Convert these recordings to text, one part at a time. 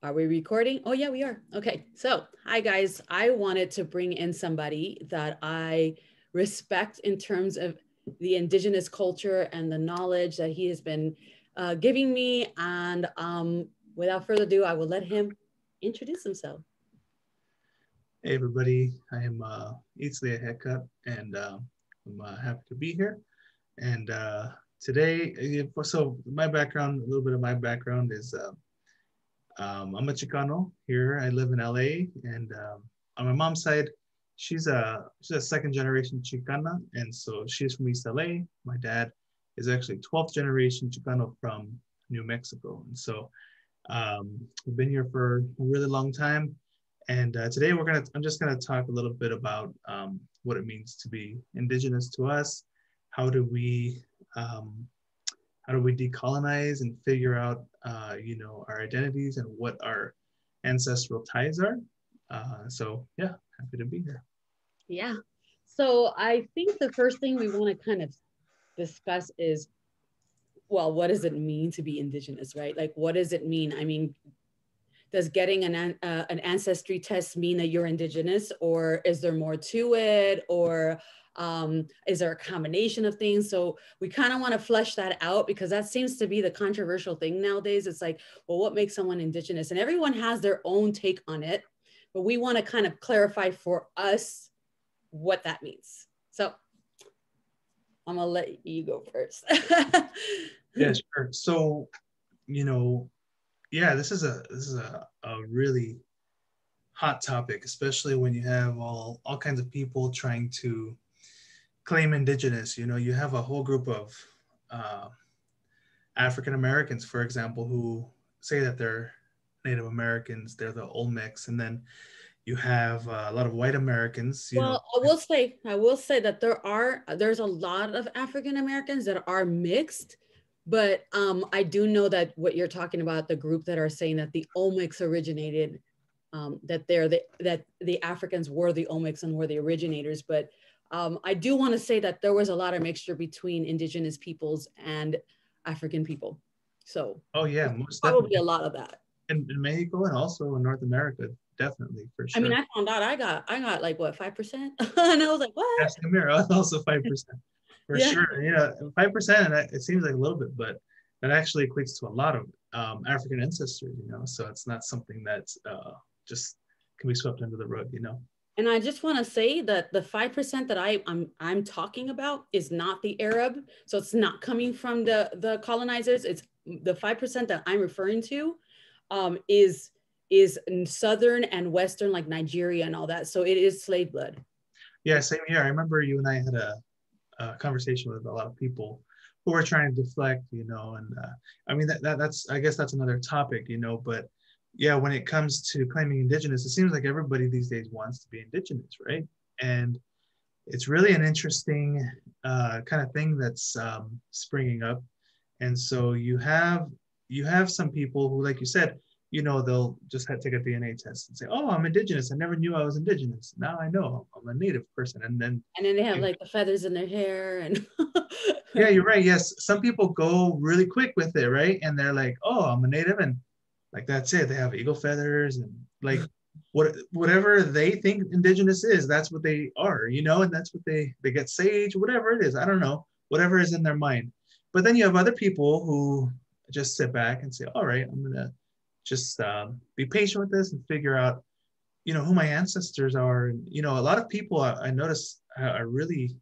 Are we recording? Oh yeah, we are. Okay, so hi guys. I wanted to bring in somebody that I respect in terms of the indigenous culture and the knowledge that he has been giving me. And without further ado, I will let him introduce himself. Hey everybody, I am Itztli Ehecatl, and I'm happy to be here. And today, so my background, a little bit of my background is I'm a Chicano here. I live in LA, and on my mom's side, she's a second generation Chicana, and so she's from East LA. My dad is actually 12th generation Chicano from New Mexico, and so we've been here for a really long time. And today I'm just gonna talk a little bit about what it means to be indigenous to us. How do we decolonize and figure out, you know, our identities and what our ancestral ties are? So yeah, happy to be here. Yeah. So I think the first thing we want to kind of discuss is, well, what does it mean to be indigenous, right? Like, what does it mean? I mean, does getting an ancestry test mean that you're indigenous, or is there more to it, or is there a combination of things? So we kind of want to flesh that out, because that seems to be the controversial thing nowadays. It's like, well, what makes someone indigenous? And everyone has their own take on it, but we want to kind of clarify for us what that means. So I'm gonna let you go first. Yeah, sure. So, you know, yeah, this is a really hot topic, especially when you have all kinds of people trying to claim indigenous. You know, you have a whole group of African Americans, for example, who say that they're Native Americans, they're the Olmecs, and then you have a lot of white Americans. You know. I will say that there's a lot of African Americans that are mixed, but I do know that what you're talking about, the group that are saying that the Olmecs originated, that the Africans were the Olmecs and were the originators, but I do want to say that there was a lot of mixture between indigenous peoples and African people. So, oh yeah, most probably definitely. A lot of that in Mexico and also in North America, definitely, for sure. I mean, I found out I got like what, 5%, and I was like, what? That's the mirror. I was also 5% for yeah. Sure. Yeah, 5%, and it seems like a little bit, but that actually equates to a lot of African ancestry. You know, so it's not something that's just can be swept under the rug. You know. And I just want to say that the 5% that I'm talking about is not the Arab. So it's not coming from the colonizers. It's the 5% that I'm referring to is in Southern and Western, like Nigeria and all that. So it is slave blood. Yeah, same here. I remember you and I had a conversation with a lot of people who were trying to deflect, you know, and I mean, that's, I guess that's another topic, you know, but yeah, when it comes to claiming indigenous, it seems like everybody these days wants to be indigenous, right? And it's really an interesting kind of thing that's springing up. And so you have some people who, like you said, you know, they'll just have to take a DNA test and say, "Oh, I'm indigenous. I never knew I was indigenous. Now I know I'm a native person." And then they have like the feathers in their hair and. Yeah, you're right. Yes, some people go really quick with it, right? And they're like, "Oh, I'm a native," and. Like that's it. They have eagle feathers and like whatever they think indigenous is, that's what they are, you know, and that's what they get sage, whatever it is. I don't know, whatever is in their mind. But then you have other people who just sit back and say, all right, I'm going to just be patient with this and figure out, you know, who my ancestors are. And, you know, a lot of people I notice are really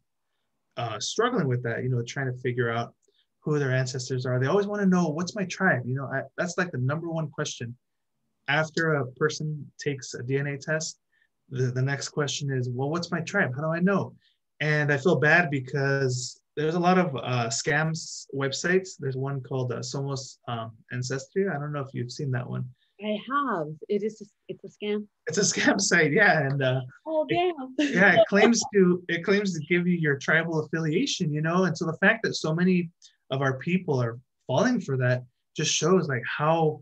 struggling with that, you know, trying to figure out who their ancestors are. They always want to know, what's my tribe? You know, that's like the number one question. After a person takes a DNA test, the next question is, well, what's my tribe? How do I know? And I feel bad because there's a lot of scams websites. There's one called Somos Ancestry. I don't know if you've seen that one. I have. It's a scam. It's a scam site, yeah. And oh damn. Yeah, it claims to give you your tribal affiliation, you know. And so the fact that so many of our people are falling for that just shows like how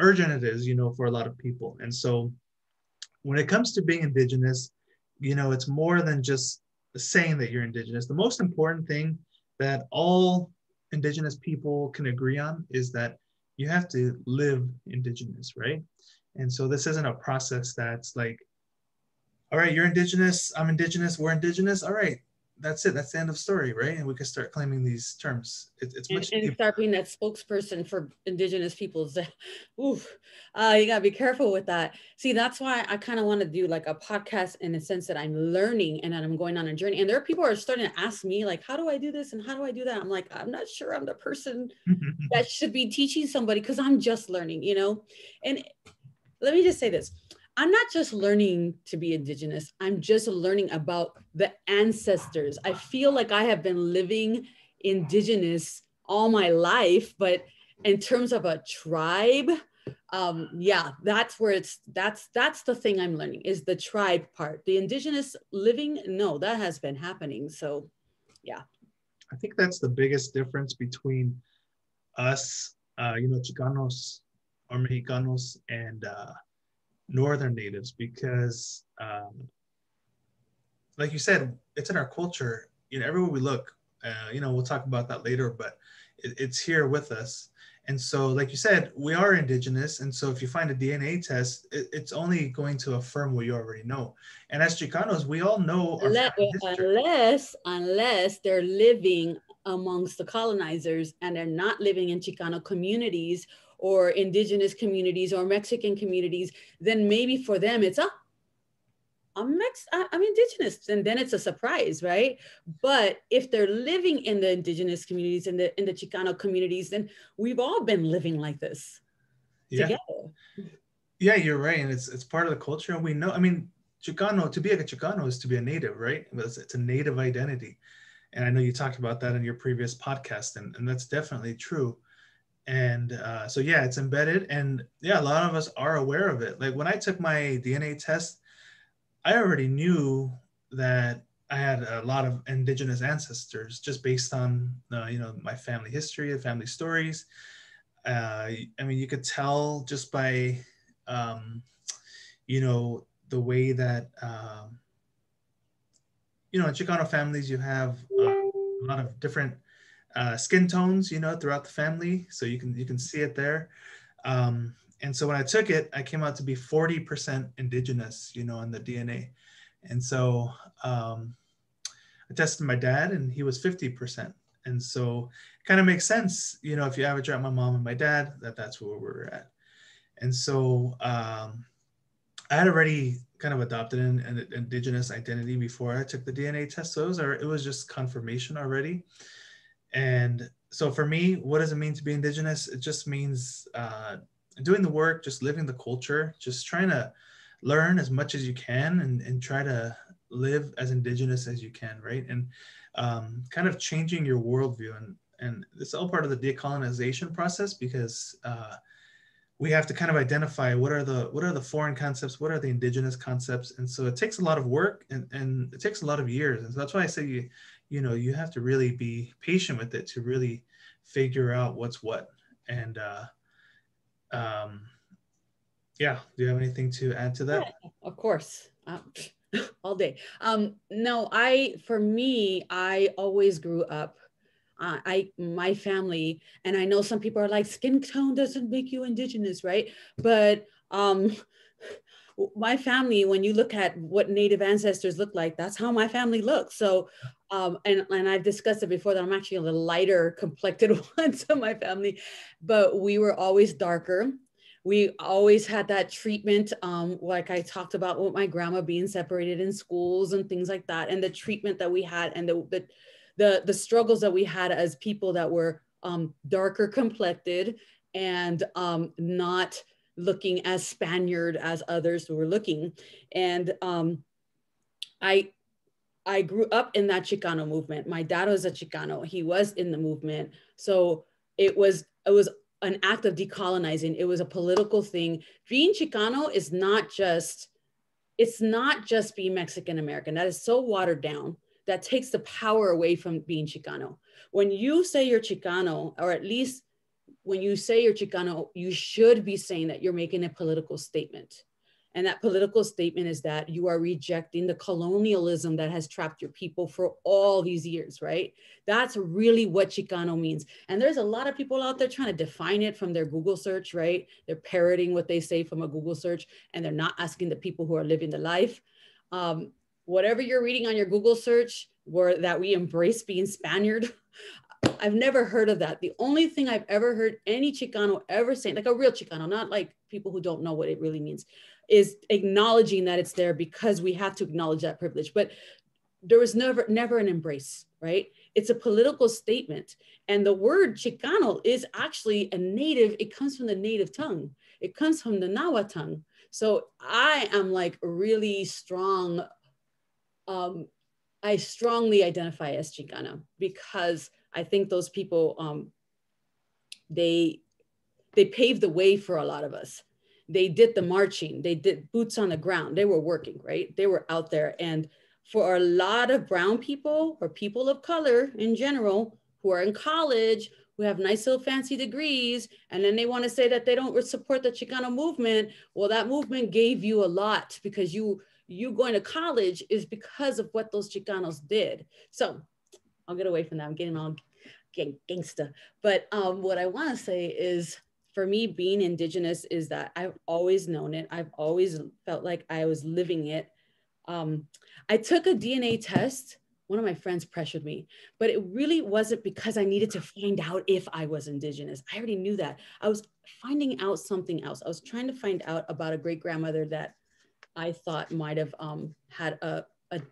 urgent it is, you know, for a lot of people. And so when it comes to being indigenous, you know, it's more than just saying that you're indigenous. The most important thing that all indigenous people can agree on is that you have to live indigenous, right? And so this isn't a process that's like, all right, you're indigenous, I'm indigenous, we're indigenous, all right, that's it, that's the end of the story, right? And we can start claiming these terms. It's much and start being that spokesperson for indigenous peoples. Oof, you gotta be careful with that. See, that's why I kind of want to do like a podcast in the sense that I'm learning and that I'm going on a journey. And there are people who are starting to ask me like, how do I do this and how do I do that? I'm like, I'm not sure I'm the person that should be teaching somebody because I'm just learning, you know? And let me just say this. I'm not just learning to be indigenous. I'm just learning about the ancestors. I feel like I have been living indigenous all my life, but in terms of a tribe, yeah, that's where it's, that's the thing I'm learning is the tribe part. The indigenous living, no, that has been happening. So yeah. I think that's the biggest difference between us, you know, Chicanos or Mexicanos and, Northern natives, because like you said, it's in our culture, you know, everywhere we look, you know, we'll talk about that later, but it's here with us. And so, like you said, we are indigenous. And so if you find a DNA test, it's only going to affirm what you already know. And as Chicanos, we all know our unless they're living amongst the colonizers and they're not living in Chicano communities or indigenous communities or Mexican communities, then maybe for them it's I'm indigenous, and then it's a surprise, right? But if they're living in the indigenous communities, in the Chicano communities, then we've all been living like this together. Yeah, you're right, and it's part of the culture, and we know. I mean, Chicano, to be a Chicano is to be a native, right? It's a native identity, and I know you talked about that in your previous podcast, and that's definitely true. And so, yeah, it's embedded. And yeah, a lot of us are aware of it. Like when I took my DNA test, I already knew that I had a lot of indigenous ancestors just based on, you know, my family history, the family stories. I mean, you could tell just by, you know, the way that, you know, in Chicano families, you have a lot of different skin tones, you know, throughout the family, so you can see it there. And so when I took it, I came out to be 40% indigenous, you know, in the DNA. And so I tested my dad, and he was 50%. And so it kind of makes sense, you know, if you average out my mom and my dad, that's where we're at. And so I had already kind of adopted an indigenous identity before I took the DNA test, so it was just confirmation already. And so for me, what does it mean to be indigenous? It just means doing the work, just living the culture, just trying to learn as much as you can and try to live as indigenous as you can, right? And kind of changing your worldview. And it's all part of the decolonization process, because we have to kind of identify what are the foreign concepts, what are the indigenous concepts. And so it takes a lot of work, and it takes a lot of years. And so that's why I say you know, you have to really be patient with it to really figure out what's what. And yeah, do you have anything to add to that? Yeah, of course, all day. No, for me, I always grew up. My family, and I know some people are like, skin tone doesn't make you indigenous, right? But my family, when you look at what native ancestors look like, that's how my family looks. So, and I've discussed it before that I'm actually a little lighter complected one to my family, but we were always darker. We always had that treatment, like I talked about with my grandma being separated in schools and things like that, and the treatment that we had, and the struggles that we had as people that were darker complected and not looking as Spaniard as others who were looking. And I grew up in that Chicano movement. My dad was a Chicano, he was in the movement. So it was an act of decolonizing. It was a political thing. Being Chicano is not just, it's not just being Mexican American. That is so watered down. That takes the power away from being Chicano. When you say you're Chicano, or at least when you say you're Chicano, you should be saying that you're making a political statement. And that political statement is that you are rejecting the colonialism that has trapped your people for all these years, right? That's really what Chicano means. And there's a lot of people out there trying to define it from their Google search, right? They're parroting what they say from a Google search, and they're not asking the people who are living the life. Whatever you're reading on your Google search, where that we embrace being Spaniard, I've never heard of that. The only thing I've ever heard any Chicano ever saying, like a real Chicano, not like people who don't know what it really means, is acknowledging that it's there because we have to acknowledge that privilege. But there was never an embrace, right? It's a political statement. And the word Chicano is actually a native, it comes from the native tongue. It comes from the Nahua tongue. So I am like really strong, I strongly identify as Chicano because I think those people, they paved the way for a lot of us. They did the marching, they did boots on the ground, they were working, right? They were out there. And for a lot of brown people or people of color in general who are in college, who have nice little fancy degrees, and then they wanna say that they don't support the Chicano movement, well, that movement gave you a lot because you going to college is because of what those Chicanos did. So I'll get away from that, I'm getting all gangsta. But what I wanna say is, for me, being indigenous is that I've always known it. I've always felt like I was living it. I took a DNA test. One of my friends pressured me, but it really wasn't because I needed to find out if I was indigenous. I already knew that. I was finding out something else. I was trying to find out about a great grandmother that I thought might've had a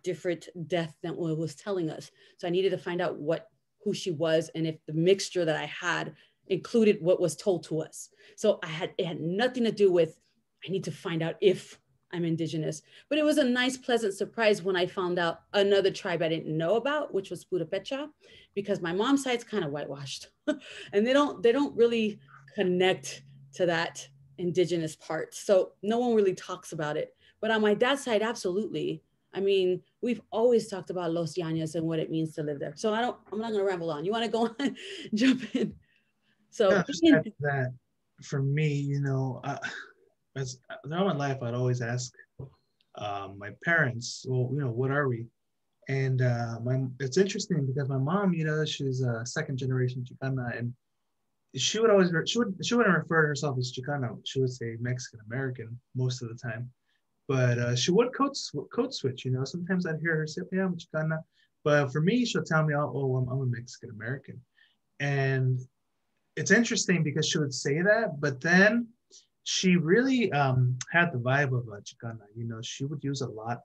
different death than what it was telling us. So I needed to find out who she was and if the mixture that I had included what was told to us. So it had nothing to do with, I need to find out if I'm indigenous, but it was a nice, pleasant surprise when I found out another tribe I didn't know about, which was Putepecha, because my mom's side's kind of whitewashed and they don't really connect to that indigenous part. So no one really talks about it, but on my dad's side, absolutely. I mean, we've always talked about Los Llanos and what it means to live there. So I'm not gonna ramble on. You wanna go on, jump in? So yeah, just after that, for me, you know, as throughout my life, I'd always ask my parents, well, you know, what are we? And it's interesting because my mom, you know, she's a second generation Chicana, and she wouldn't refer to herself as Chicano. She would say Mexican American most of the time, but she would code switch. You know, sometimes I'd hear her say, "Yeah, I'm Chicana," but for me, she'll tell me, "Oh, I'm a Mexican American," and it's interesting because she would say that, but then she really had the vibe of a Chicana. You know, she would use a lot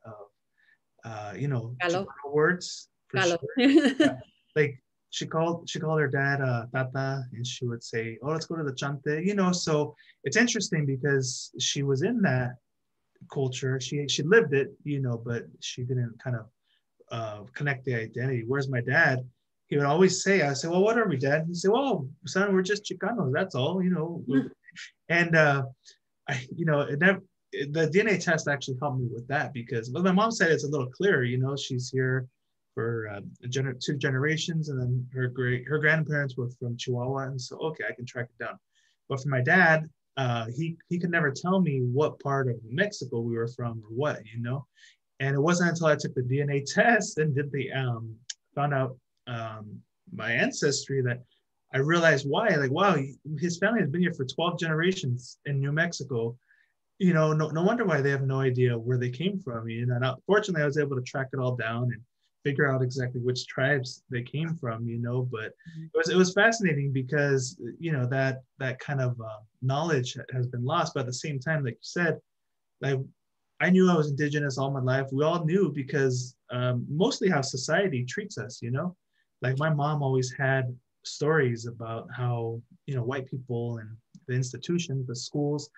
of, you know, Chicano words. For sure. Yeah. Like she called her dad Tata, and she would say, "Oh, let's go to the Chante." You know, so it's interesting because she was in that culture. She lived it, you know, but she didn't kind of connect the identity. Whereas my dad, he would always say, I say, "Well, what are we, Dad?" He'd say, "Well, son, we're just Chicanos. That's all, you know." Mm. And you know, the DNA test actually helped me with that because, well, my mom said it's a little clearer. You know, she's here for two generations, and then her grandparents were from Chihuahua, and so okay, I can track it down. But for my dad, he could never tell me what part of Mexico we were from or what, you know. And it wasn't until I took the DNA test and did the found out my ancestry that I realized why. Like, wow, his family has been here for 12 generations in New Mexico. You know, no wonder why they have no idea where they came from. You know, and fortunately, I was able to track it all down and figure out exactly which tribes they came from. You know, but it was fascinating because, you know, that kind of knowledge has been lost. But at the same time, like you said, like, I knew I was indigenous all my life. We all knew because mostly how society treats us. You know. Like my mom always had stories about how, you know, white people and the institutions, the schools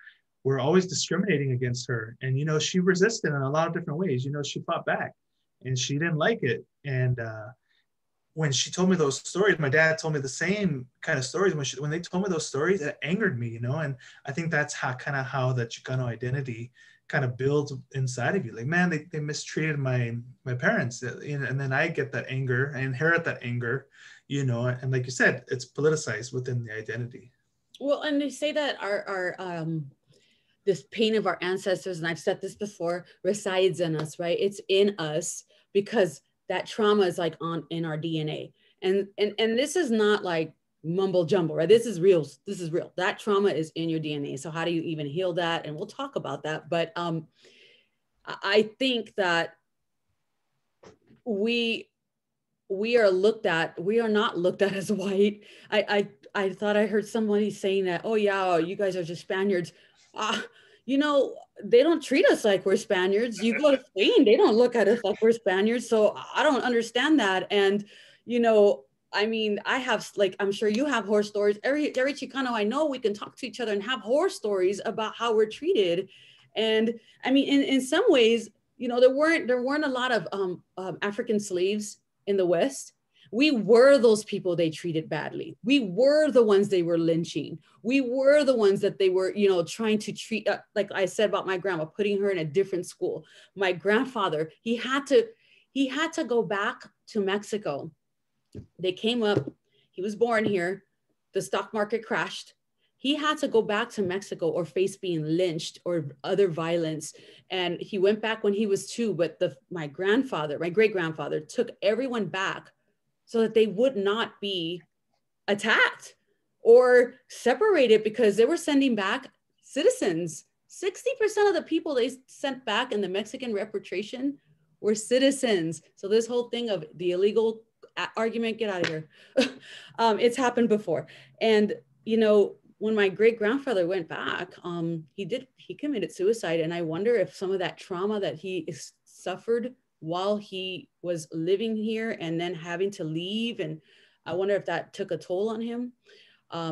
were always discriminating against her. And, you know, she resisted in a lot of different ways. You know, she fought back and she didn't like it. And when she told me those stories, my dad told me the same kind of stories. When they told me those stories, it angered me, you know? And I think that's how the Chicano identity kind of builds inside of you. Like, man, they mistreated my parents, and then I get that anger, I inherit that anger, you know. And like you said, it's politicized within the identity. Well, and they say that our this pain of our ancestors, and I've said this before, resides in us, right? It's in us because that trauma is like in our DNA. And this is not like mumble jumble, right? This is real. This is real. That trauma is in your DNA. So how do you even heal that? And we'll talk about that. But I think that we are looked at, we are not looked at as white. I thought I heard somebody saying that, oh yeah, you guys are just Spaniards. You know, they don't treat us like we're Spaniards. You go to Spain, they don't look at us like we're Spaniards. So I don't understand that. And, you know, I mean, I have, like, I'm sure you have horror stories. Every Chicano I know, we can talk to each other and have horror stories about how we're treated. And I mean, in some ways, you know, there weren't a lot of African slaves in the West. We were those people they treated badly. We were the ones they were lynching. We were the ones that they were, you know, trying to treat, like I said about my grandma, putting her in a different school. My grandfather, he had to go back to Mexico. They came up, he was born here, the stock market crashed. He had to go back to Mexico or face being lynched or other violence. And he went back when he was 2, but my great-grandfather took everyone back so that they would not be attacked or separated, because they were sending back citizens. 60% of the people they sent back in the Mexican repatriation were citizens. So this whole thing of the illegal argument, get out of here. It's happened before. And, you know, when my great-grandfather went back, he committed suicide. And I wonder if some of that trauma that he suffered while he was living here and then having to leave, and I wonder if that took a toll on him.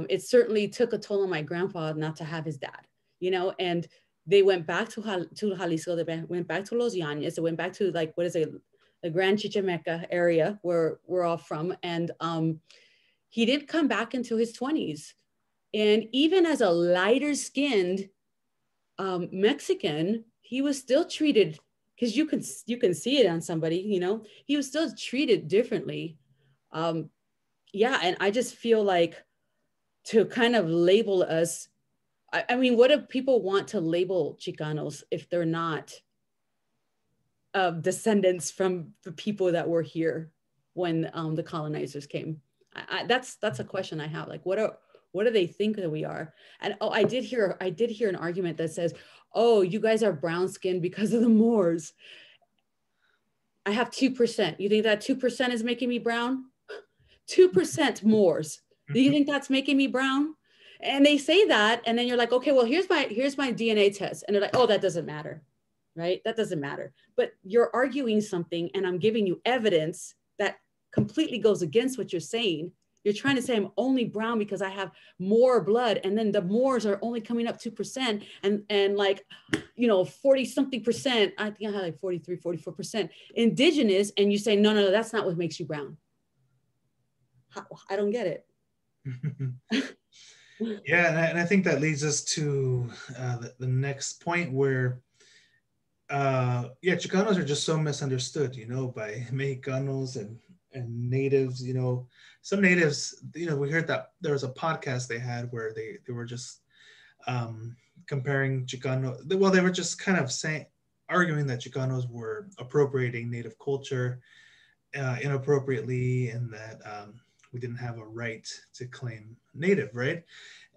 It certainly took a toll on my grandpa not to have his dad, you know, and they went back to Jalisco, they went back to Los Llanos, they went back to, like, what is it, the Grand Chichimeca area where we're all from. And he didn't come back until his 20s. And even as a lighter skinned Mexican, he was still treated, because you can see it on somebody, you know, he was still treated differently. Yeah, and I just feel like to kind of label us, I mean, what do people want to label Chicanos if they're not descendants from the people that were here when the colonizers came? That's a question I have, like, what do they think that we are? And oh, I did hear an argument that says, oh, you guys are brown skinned because of the Moors. I have 2%. You think that 2% is making me brown? 2% Moors. Do you think that's making me brown? And they say that, and then you're like, okay, well, here's my DNA test. And they're like, oh, that doesn't matter, right? That doesn't matter. But you're arguing something, and I'm giving you evidence that completely goes against what you're saying. You're trying to say I'm only brown because I have more blood, and then the Moors are only coming up 2%, and like, you know, 40-something%, I think I had like 43, 44% indigenous, and you say, no, that's not what makes you brown. I don't get it. Yeah, and I think that leads us to the next point where, yeah, Chicanos are just so misunderstood, you know, by Mexicanos and natives, you know. Some natives, you know, we heard that there was a podcast they had where they were just comparing Chicano, well, they were just kind of arguing that Chicanos were appropriating native culture inappropriately, and that we didn't have a right to claim native, right?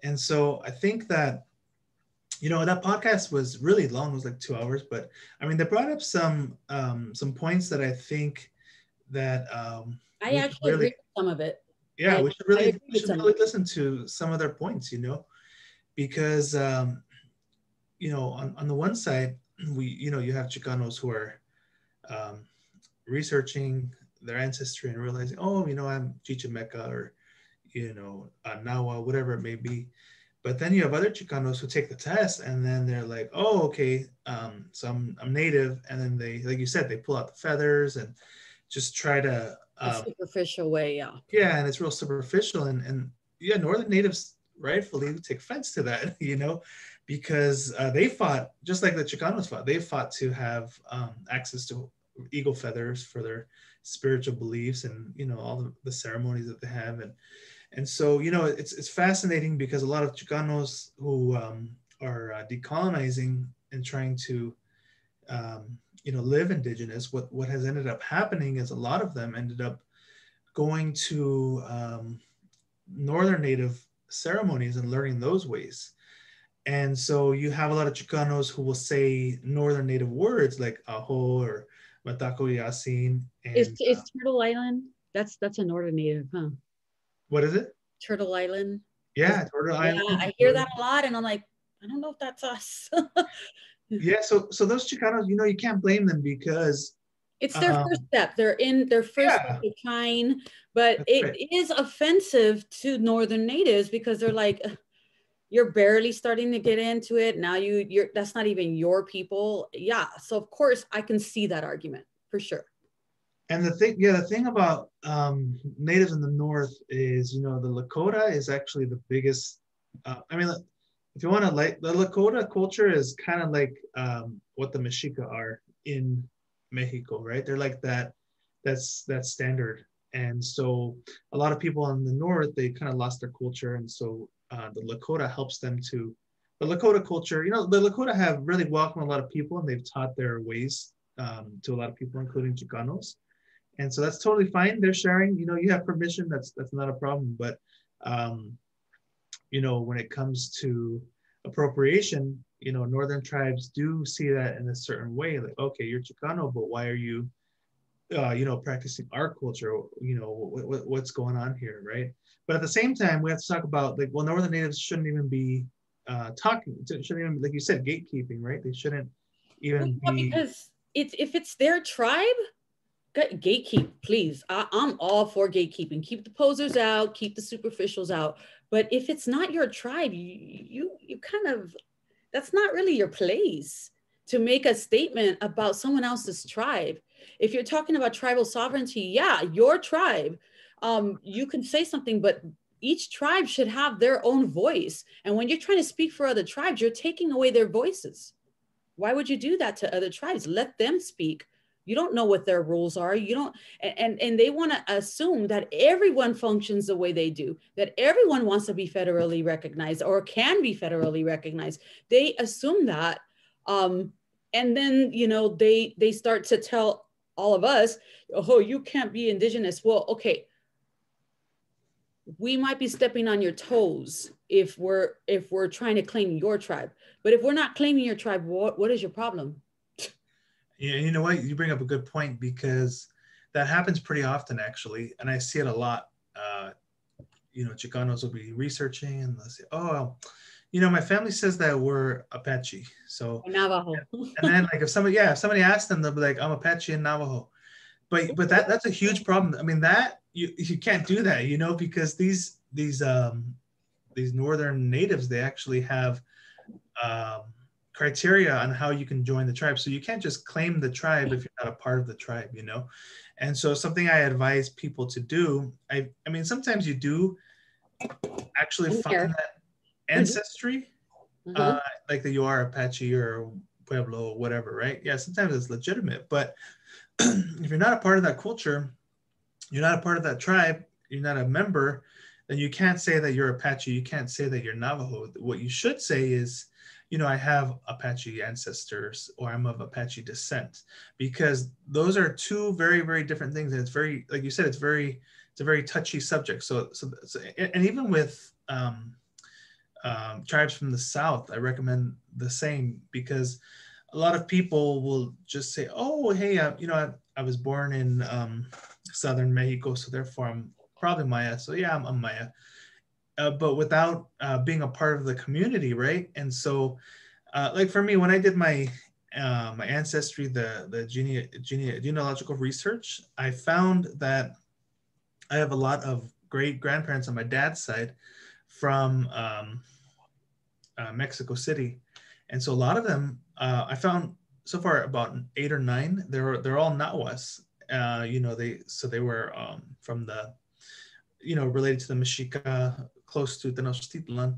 And so I think that, you know, that podcast was really long, it was like 2 hours, but I mean, they brought up some points that I think that I actually really agree with some of it. Yeah, we should really listen to some of their points, you know, because, you know, on the one side, you know, you have Chicanos who are researching their ancestry and realizing, oh, you know, I'm Chichimeca, or, you know, Nahua, whatever it may be. But then you have other Chicanos who take the test, and then they're like, oh, okay, so I'm native. And then they, like you said, they pull out the feathers and just try to a superficial way, yeah. Yeah, and it's real superficial, and yeah, Northern natives rightfully take offense to that, you know, because they fought just like the Chicanos fought. They fought to have access to eagle feathers for their spiritual beliefs, and you know, all the ceremonies that they have, and so, you know, it's fascinating because a lot of Chicanos who are decolonizing and trying to live indigenous, what has ended up happening is a lot of them ended up going to northern native ceremonies and learning those ways. And so you have a lot of Chicanos who will say northern native words like ajo or mataco yasin. Is Turtle Island? That's a northern native, huh? What is it? Turtle Island. Yeah, Turtle Island. Yeah, I hear that a lot, and I'm like, I don't know if that's us. Yeah, so those Chicanos, you can't blame them because it's their first step. They're in their first decline, but it is offensive to northern natives because they're like, you're barely starting to get into it now. You're that's not even your people. Yeah, so of course I can see that argument for sure. And the thing about natives in the north is, the Lakota is actually the biggest. If you want to, the Lakota culture is kind of like what the Mexica are in Mexico, right? They're like that. That's standard. And so a lot of people in the north, they kind of lost their culture, and so the Lakota helps them to. The Lakota culture, the Lakota have really welcomed a lot of people, and they've taught their ways to a lot of people, including Chicanos. And so that's totally fine. They're sharing, you have permission. That's not a problem. But, when it comes to appropriation, Northern tribes do see that in a certain way. Like, okay, you're Chicano, but why are you, practicing our culture? What's going on here, right? But at the same time, we have to talk about, like, well, Northern natives shouldn't even be talking. Shouldn't even, like you said, gatekeeping, right? They shouldn't even be. Because if it's their tribe, gatekeep, please. I'm all for gatekeeping. Keep the posers out, keep the superficials out. But if it's not your tribe, you kind of, that's not really your place to make a statement about someone else's tribe. If you're talking about tribal sovereignty, yeah, your tribe, you can say something, but each tribe should have their own voice. And when you're trying to speak for other tribes, you're taking away their voices. Why would you do that to other tribes? Let them speak. You don't know what their rules are. You don't, and they want to assume that everyone functions the way they do, that everyone wants to be federally recognized or can be federally recognized. They assume that, and then they start to tell all of us, oh, you can't be indigenous. Well, okay, we might be stepping on your toes if we're trying to claim your tribe. But if we're not claiming your tribe, what is your problem? Yeah, you know what? You bring up a good point because that happens pretty often, actually. And I see it a lot. Chicanos will be researching and they'll say, oh, my family says that we're Apache. So Navajo. And then like if somebody asks them, they'll be like, I'm Apache and Navajo. But that's a huge problem. I mean, that you can't do that, because these northern natives, they actually have criteria on how you can join the tribe. So you can't just claim the tribe if you're not a part of the tribe, And so something I advise people to do, I mean, sometimes you do actually find that ancestry, like that you are Apache or Pueblo or whatever, right? Yeah, sometimes it's legitimate, but if you're not a part of that culture, you're not a part of that tribe, you're not a member, then you can't say that you're Apache, you can't say that you're Navajo. What you should say is, I have Apache ancestors, or I'm of Apache descent, because those are two very, very different things. And it's very, like you said, it's a very touchy subject. So and even with tribes from the South, I recommend the same, because a lot of people will just say, oh, hey, I was born in Southern Mexico, so therefore I'm probably Maya. So yeah, I'm Maya. But without being a part of the community, right? And so, like for me, when I did my my ancestry, the genealogical research, I found that I have a lot of great grandparents on my dad's side from Mexico City, and so a lot of them, I found so far about 8 or 9. They're all Nahuas, they were from the, related to the Mexica, close to Tenochtitlan.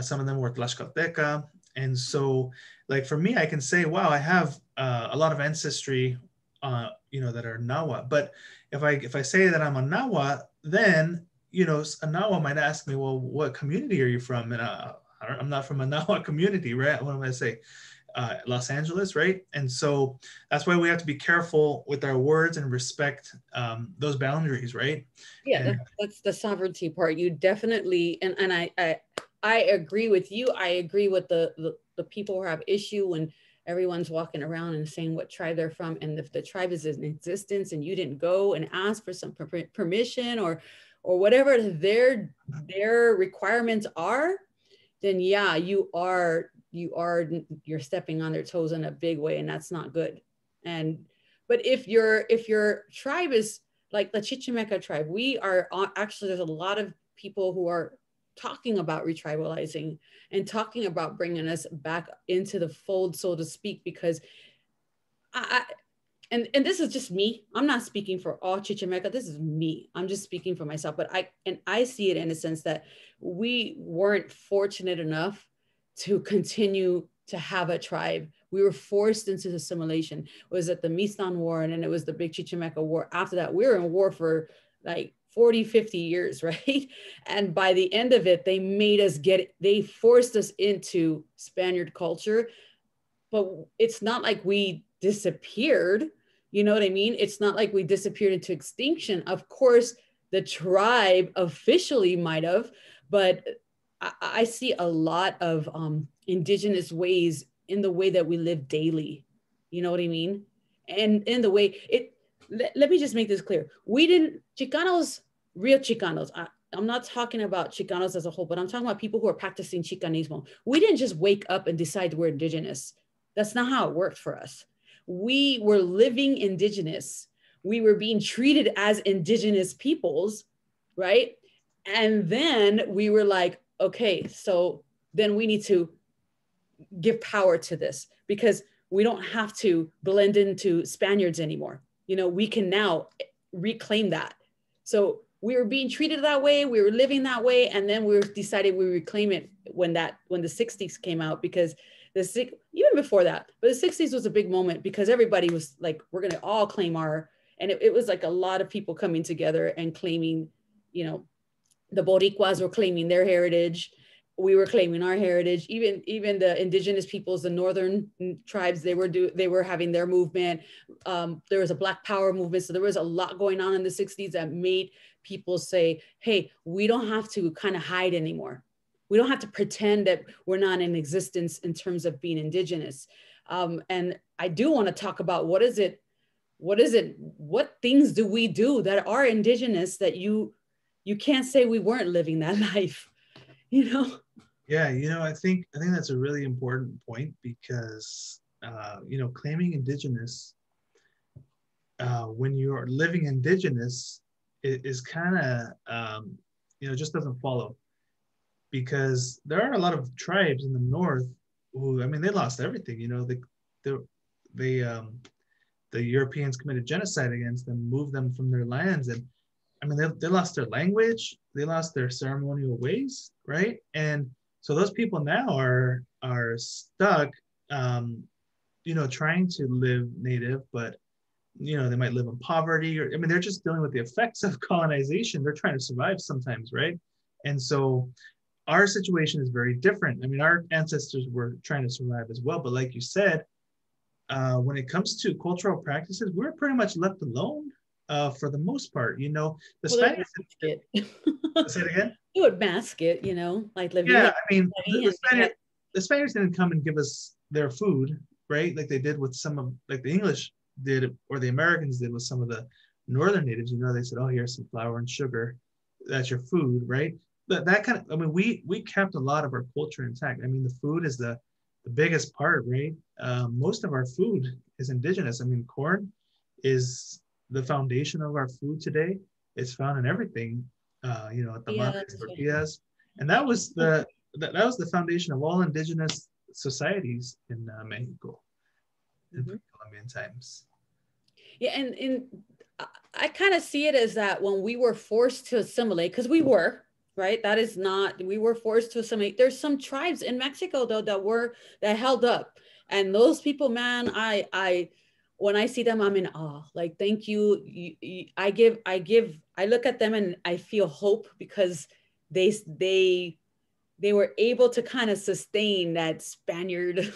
Some of them were Tlaxcateca. And so, like, for me, I can say, wow, I have a lot of ancestry, that are Nahua. But if I say that I'm a Nahua, then, a Nahua might ask me, well, what community are you from? And I'm not from a Nahua community, right? What am I saying? Los Angeles, right? And so that's why we have to be careful with our words and respect those boundaries, right? Yeah, and that's the sovereignty part. You definitely, and I agree with you. I agree with the people who have issue when everyone's walking around and saying what tribe they're from, and if the tribe is in existence and you didn't go and ask for some permission or whatever their requirements are, then yeah, you're stepping on their toes in a big way, and that's not good. And but if your tribe is like the Chichimeca tribe, we are actually, there's a lot of people who are talking about retribalizing and talking about bringing us back into the fold, so to speak, because and this is just me. I'm not speaking for all Chichimeca. This is me. I'm just speaking for myself. But I see it in a sense that we weren't fortunate enough to continue to have a tribe. We were forced into assimilation. It was at the Mixtlan War, and then it was the big Chichimeca War. After that, we were in war for like 40, 50 years, right? And by the end of it, they forced us into Spaniard culture. But it's not like we disappeared, you know what I mean? It's not like we disappeared into extinction. Of course, the tribe officially might have, but I see a lot of indigenous ways in the way that we live daily, you know what I mean? And in the way let me just make this clear. We didn't, Chicanos, real Chicanos, I'm not talking about Chicanos as a whole, but I'm talking about people who are practicing Chicanismo. We didn't just wake up and decide we're indigenous. That's not how it worked for us. We were living indigenous. We were being treated as indigenous peoples, right? And then we were like, okay, so then we need to give power to this because we don't have to blend into Spaniards anymore. You know, we can now reclaim that. So we were being treated that way, we were living that way, and then we decided we reclaim it when the 60s came out, because even before that, but the 60s was a big moment because everybody was like, we're gonna all claim and it was like a lot of people coming together and claiming, you know, the Boricuas were claiming their heritage. We were claiming our heritage. Even the indigenous peoples, the northern tribes, they were having their movement. There was a Black Power movement, so there was a lot going on in the 60s that made people say, "Hey, we don't have to kind of hide anymore. We don't have to pretend that we're not in existence in terms of being indigenous." And I do want to talk about what things do we do that are indigenous that you can't say we weren't living that life, you know? Yeah, you know, I think that's a really important point because, you know, claiming indigenous, when you're living indigenous, is kind of, you know, just doesn't follow, because there are a lot of tribes in the North who, I mean, they lost everything, you know, the Europeans committed genocide against them, moved them from their lands. And I mean, they lost their language, they lost their ceremonial ways, right? And so those people now are stuck, you know, trying to live native, but, you know, they might live in poverty, or, I mean, they're just dealing with the effects of colonization. They're trying to survive sometimes, right? And so our situation is very different. I mean, our ancestors were trying to survive as well, but like you said, when it comes to cultural practices, we're pretty much left alone. For the most part, you know, Spaniards would mask it. Say it again? You would mask it, you know, like living. Yeah, I mean, the Spaniards didn't come and give us their food, right? Like they did with some of, like the English did, or the Americans did with some of the northern natives. You know, they said, "Oh, here's some flour and sugar, that's your food," right? But that kind of, I mean, we kept a lot of our culture intact. I mean, the food is the biggest part, right? Most of our food is indigenous. I mean, corn is the foundation of our food today. It's found in everything, you know, at the tortillas, and that was the foundation of all indigenous societies in Mexico in Colombian times. Yeah, and I kind of see it as that when we were forced to assimilate, because we were, right? That is not, we were forced to assimilate. There's some tribes in Mexico though that held up, and those people, man, when I see them, I'm in awe. Like, thank you. I look at them and I feel hope because they they were able to kind of sustain that Spaniard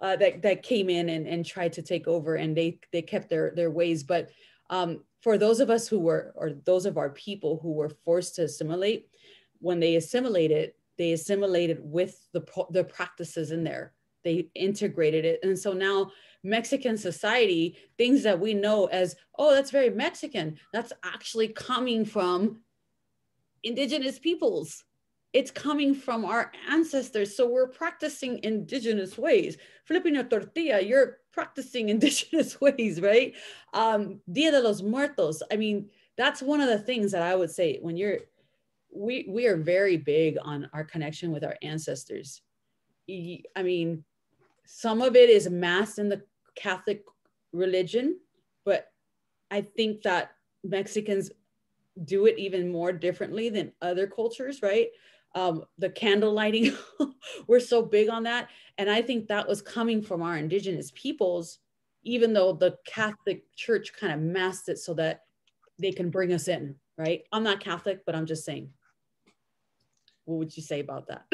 that came in and tried to take over, and they kept their ways. But for those of us who were, or those of our people who were forced to assimilate, when they assimilated with the practices in there. They integrated it. And so now Mexican society, things that we know as, oh, that's very Mexican, that's actually coming from indigenous peoples. It's coming from our ancestors. So we're practicing indigenous ways. Flipping a tortilla, you're practicing indigenous ways, right? Dia de los Muertos. I mean, that's one of the things that I would say when you're, we are very big on our connection with our ancestors. I mean, some of it is masked in the Catholic religion, but I think that Mexicans do it even more differently than other cultures, right? The candle lighting, we're so big on that. And I think that was coming from our indigenous peoples, even though the Catholic Church kind of masked it so that they can bring us in, right? I'm not Catholic, but I'm just saying, what would you say about that?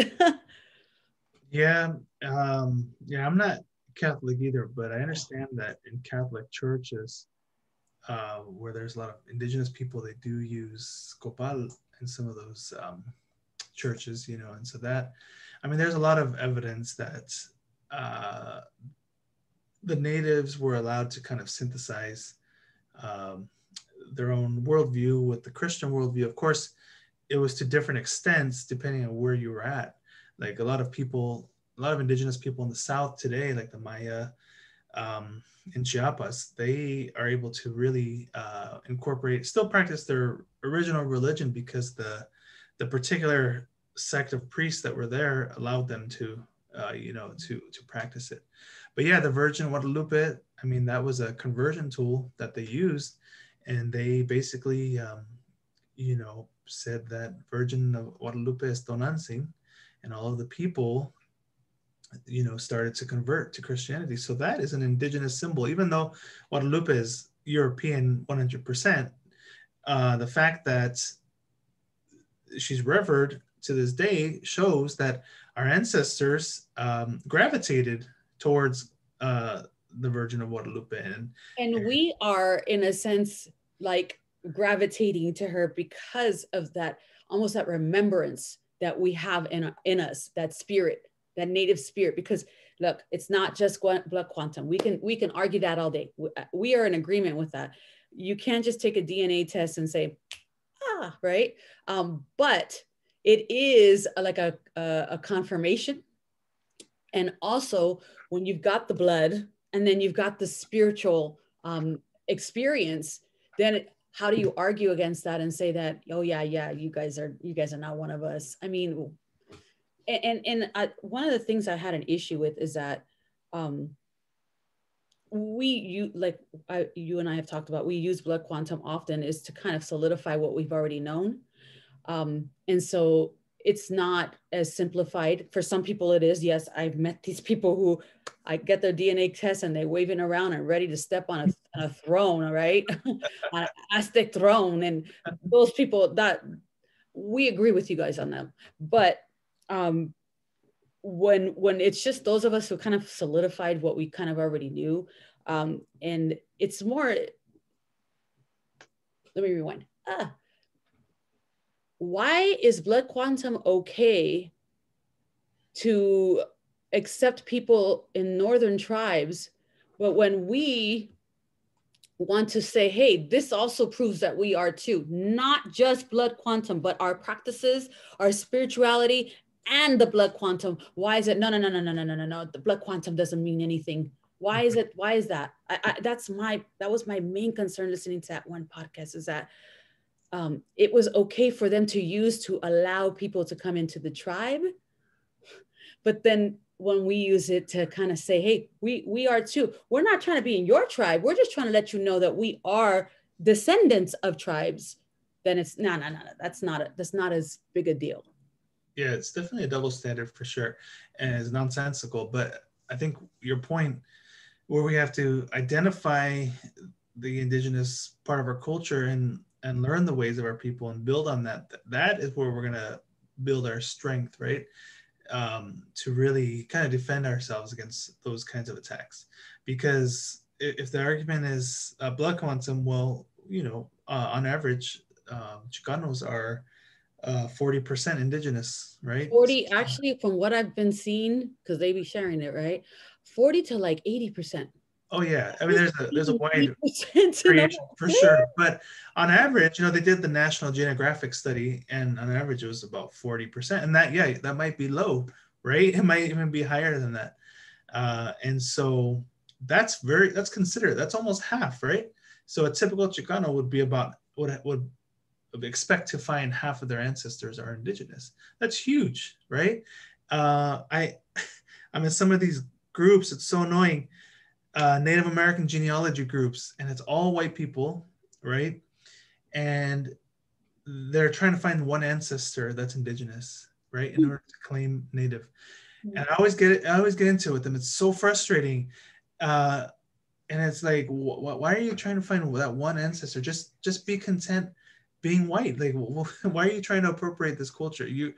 Yeah, yeah, I'm not Catholic either, but I understand that in Catholic churches, where there's a lot of indigenous people, they do use copal in some of those churches, you know, and so that, I mean, there's a lot of evidence that the natives were allowed to kind of synthesize their own worldview with the Christian worldview. Of course, it was to different extents depending on where you were at. Like a lot of people, a lot of indigenous people in the South today, like the Maya in Chiapas, they are able to really incorporate, still practice their original religion because the particular sect of priests that were there allowed them to, you know, to practice it. But yeah, the Virgin of Guadalupe, I mean, that was a conversion tool that they used, and they basically, you know, said that Virgin of Guadalupe is Donansing. And all of the people, you know, started to convert to Christianity. So that is an indigenous symbol, even though Guadalupe is European 100%. The fact that she's revered to this day shows that our ancestors gravitated towards the Virgin of Guadalupe. And we are, in a sense, like gravitating to her because of that, almost that remembrance that we have in us, that spirit, that native spirit. Because look, it's not just blood quantum. We can argue that all day. We are in agreement with that. You can't just take a DNA test and say, ah, right? But it is like a confirmation. And also when you've got the blood and then you've got the spiritual experience, then how do you argue against that and say that, oh yeah, yeah, you guys are not one of us? I mean, and one of the things I had an issue with is that you and I have talked about, we use blood quantum often is to kind of solidify what we've already known. And so it's not as simplified. For some people it is. Yes, I've met these people who I get their DNA test and they waving around and ready to step on a throne, right? On an Aztec throne. And those people, that we agree with you guys on them. But when it's just those of us who kind of solidified what we kind of already knew, and it's more, let me rewind. Why is blood quantum okay to accept people in northern tribes, but when we want to say, hey, this also proves that we are too, not just blood quantum, but our practices, our spirituality, and the blood quantum, why is it, no, the blood quantum doesn't mean anything. Why is it, why is that? That was my main concern listening to that one podcast, is that it was okay for them to use to allow people to come into the tribe. But then when we use it to kind of say, hey, we are too, we're not trying to be in your tribe. We're just trying to let you know that we are descendants of tribes. Then it's no, that's not as big a deal. Yeah, it's definitely a double standard for sure. And it's nonsensical, but I think your point where we have to identify the indigenous part of our culture and learn the ways of our people and build on that, that is where we're going to build our strength, right? To really kind of defend ourselves against those kinds of attacks. Because if the argument is Black Quantum, well, you know, on average, Chicanos are 40% indigenous, right? 40, actually, from what I've been seeing, because they be sharing it, right? 40 to like 80%. Oh yeah, I mean, there's a wide range for sure. But on average, you know, they did the National Geographic study, and on average, it was about 40%. And that, yeah, that might be low, right? It might even be higher than that. And so that's considered. That's almost half, right? So a typical Chicano would be about would expect to find half of their ancestors are indigenous. That's huge, right? I'm in some of these groups. It's so annoying. Native American genealogy groups, and it's all white people, right? And they're trying to find one ancestor that's indigenous, right, in order to claim Native. And I always get into it with them. It's so frustrating, and it's like, why are you trying to find that one ancestor? Just be content being white. Like, why are you trying to appropriate this culture? You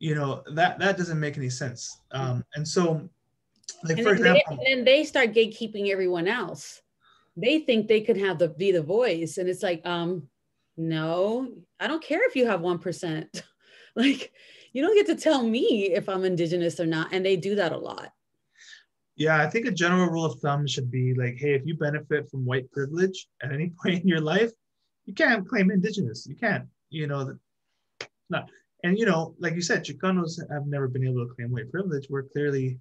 know that doesn't make any sense. And so. Like, for example, and then they start gatekeeping everyone else. They think they could have be the voice, and it's like, no, I don't care if you have 1%. Like, you don't get to tell me if I'm indigenous or not, and they do that a lot. Yeah, I think a general rule of thumb should be like, hey, if you benefit from white privilege at any point in your life, you can't claim indigenous. You can't, you know, and you know, like you said, Chicanos have never been able to claim white privilege. We're clearly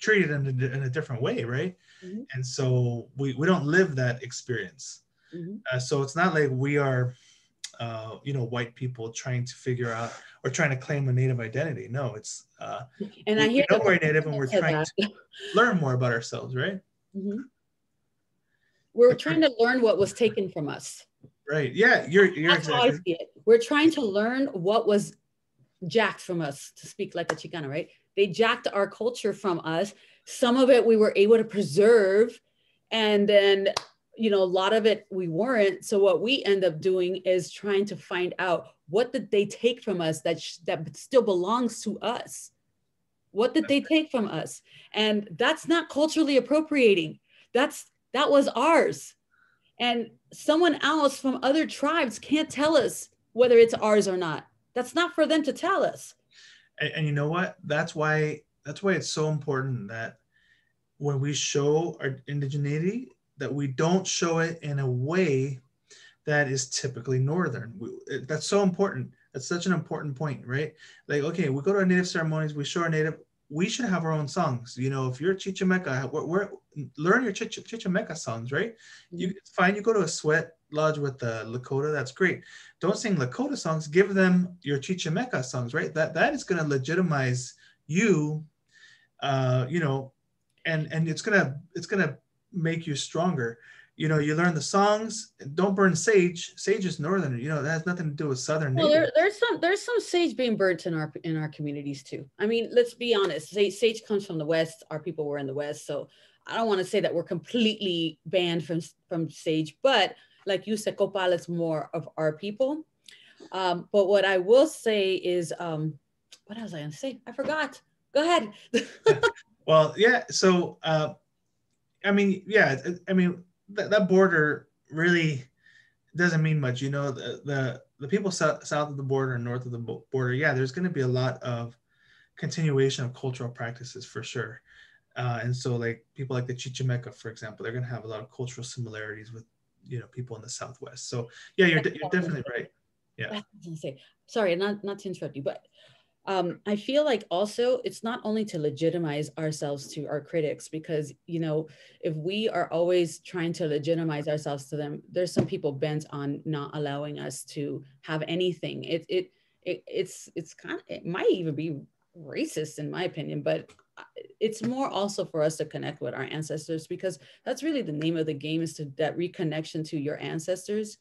treated in a different way, right? Mm-hmm. And so we don't live that experience. Mm-hmm. So it's not like we are, you know, white people trying to figure out or trying to claim a Native identity. No, it's and I hear we're Native and we're trying to learn more about ourselves, right? Mm-hmm. We're trying to learn what was taken from us. Right. Yeah, you're that's exactly how I see it. We're trying to learn what was jacked from us, to speak like a Chicano, right? They jacked our culture from us. Some of it we were able to preserve, and then, you know, a lot of it we weren't. So what we end up doing is trying to find out, what did they take from us that still belongs to us? What did they take from us? And that's not culturally appropriating. That was ours. And someone else from other tribes can't tell us whether it's ours or not. That's not for them to tell us. And you know what? That's why it's so important that when we show our indigeneity, that we don't show it in a way that is typically Northern. That's so important. That's such an important point, right? Like, okay, we go to our Native ceremonies, we show our Native, we should have our own songs. You know, if you're Chichimeca, learn your Chichimeca songs, right? It's fine, you go to a sweat lodge with the Lakota, that's great. Don't sing Lakota songs, give them your Chichimeca songs, right? That is going to legitimize you, you know, and it's gonna make you stronger. You know, you learn the songs. Don't burn sage. Sage is Northern. You know, that has nothing to do with Southern. Well, there's some sage being burnt in our communities too. I mean, let's be honest. Sage comes from the West. Our people were in the West, so I don't want to say that we're completely banned from sage. But like you said, copal is more of our people. But what I will say is, what was I going to say? I forgot. Go ahead. Well, yeah. So, I mean, yeah. I mean. That border really doesn't mean much, you know. The people south of the border and north of the border, yeah, there's going to be a lot of continuation of cultural practices for sure. And so, like people like the Chichimeca, for example, they're going to have a lot of cultural similarities with, you know, people in the Southwest. So yeah, you're definitely right. Yeah. Sorry, not to interrupt you, but I feel like also it's not only to legitimize ourselves to our critics, because, you know, if we are always trying to legitimize ourselves to them, there's some people bent on not allowing us to have anything. It's kind of, it might even be racist in my opinion, but it's more also for us to connect with our ancestors, because that's really the name of the game, is that reconnection to your ancestors.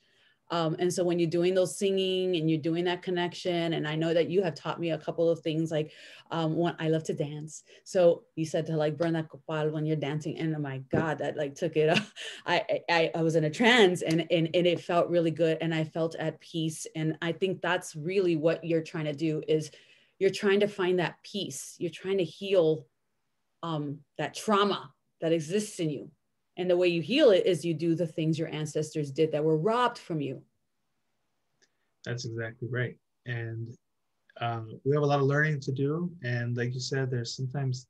And so when you're doing those singing and you're doing that connection, and I know that you have taught me a couple of things, like one, I love to dance. So you said to like burn that copal when you're dancing, and oh my God, that like took it up. I was in a trance, and it felt really good, and I felt at peace. And I think that's really what you're trying to do, is you're trying to find that peace. You're trying to heal that trauma that exists in you. And the way you heal it is you do the things your ancestors did that were robbed from you. That's exactly right. And we have a lot of learning to do. And like you said, there's sometimes,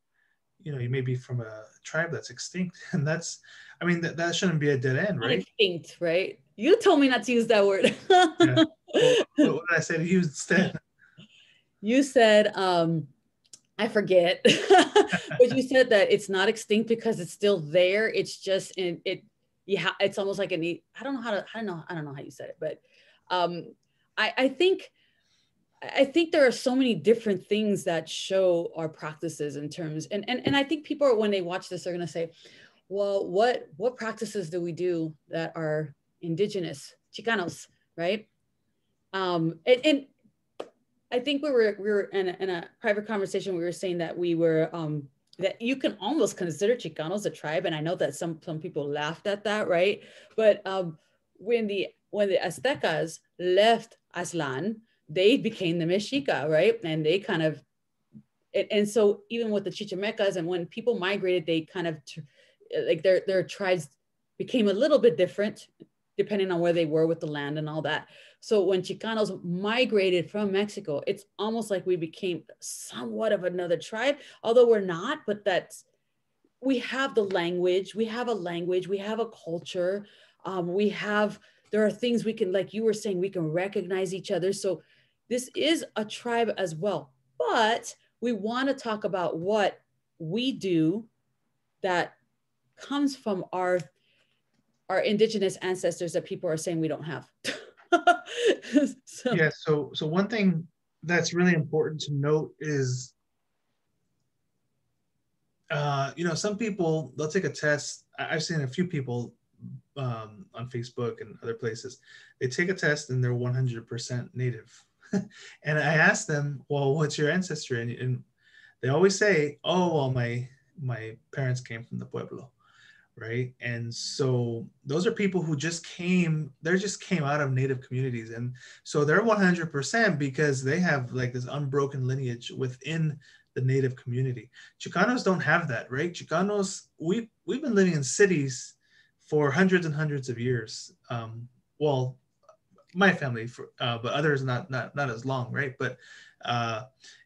you know, you may be from a tribe that's extinct, and that's, I mean, that shouldn't be a dead end, right? Extinct, right? You told me not to use that word. Yeah. Well, what did I say to you instead? You said, I forget, but you said that it's not extinct because it's still there. It's just in it. Yeah, it's almost like an. I don't know how you said it, but I think there are so many different things that show our practices in terms, and I think people, when they watch this, they're gonna say, well, what practices do we do that are indigenous Chicanos, right? And I think we were in a private conversation, we were saying that we were, that you can almost consider Chicanos a tribe. And I know that some people laughed at that, right? But when the Aztecas left Aztlán, they became the Mexica, right? And they kind of, and so even with the Chichimecas, and when people migrated, they kind of, like their tribes became a little bit different depending on where they were with the land and all that. So when Chicanos migrated from Mexico, it's almost like we became somewhat of another tribe, although we're not, but that's, we have the language, we have a culture, there are things we can, like you were saying, we can recognize each other. So this is a tribe as well, but we want to talk about what we do that comes from our indigenous ancestors that people are saying we don't have. So. Yeah, so one thing that's really important to note is, you know, some people, they'll take a test. I've seen a few people on Facebook and other places, they take a test and they're 100% native. And I ask them, well, what's your ancestry? And they always say, oh, well, my parents came from the Pueblo. Right. And so those are people who just came out of native communities. And so they're 100% because they have like this unbroken lineage within the native community. Chicanos don't have that, right? Chicanos, we've been living in cities for hundreds and hundreds of years. Well, my family, but others not as long, right? But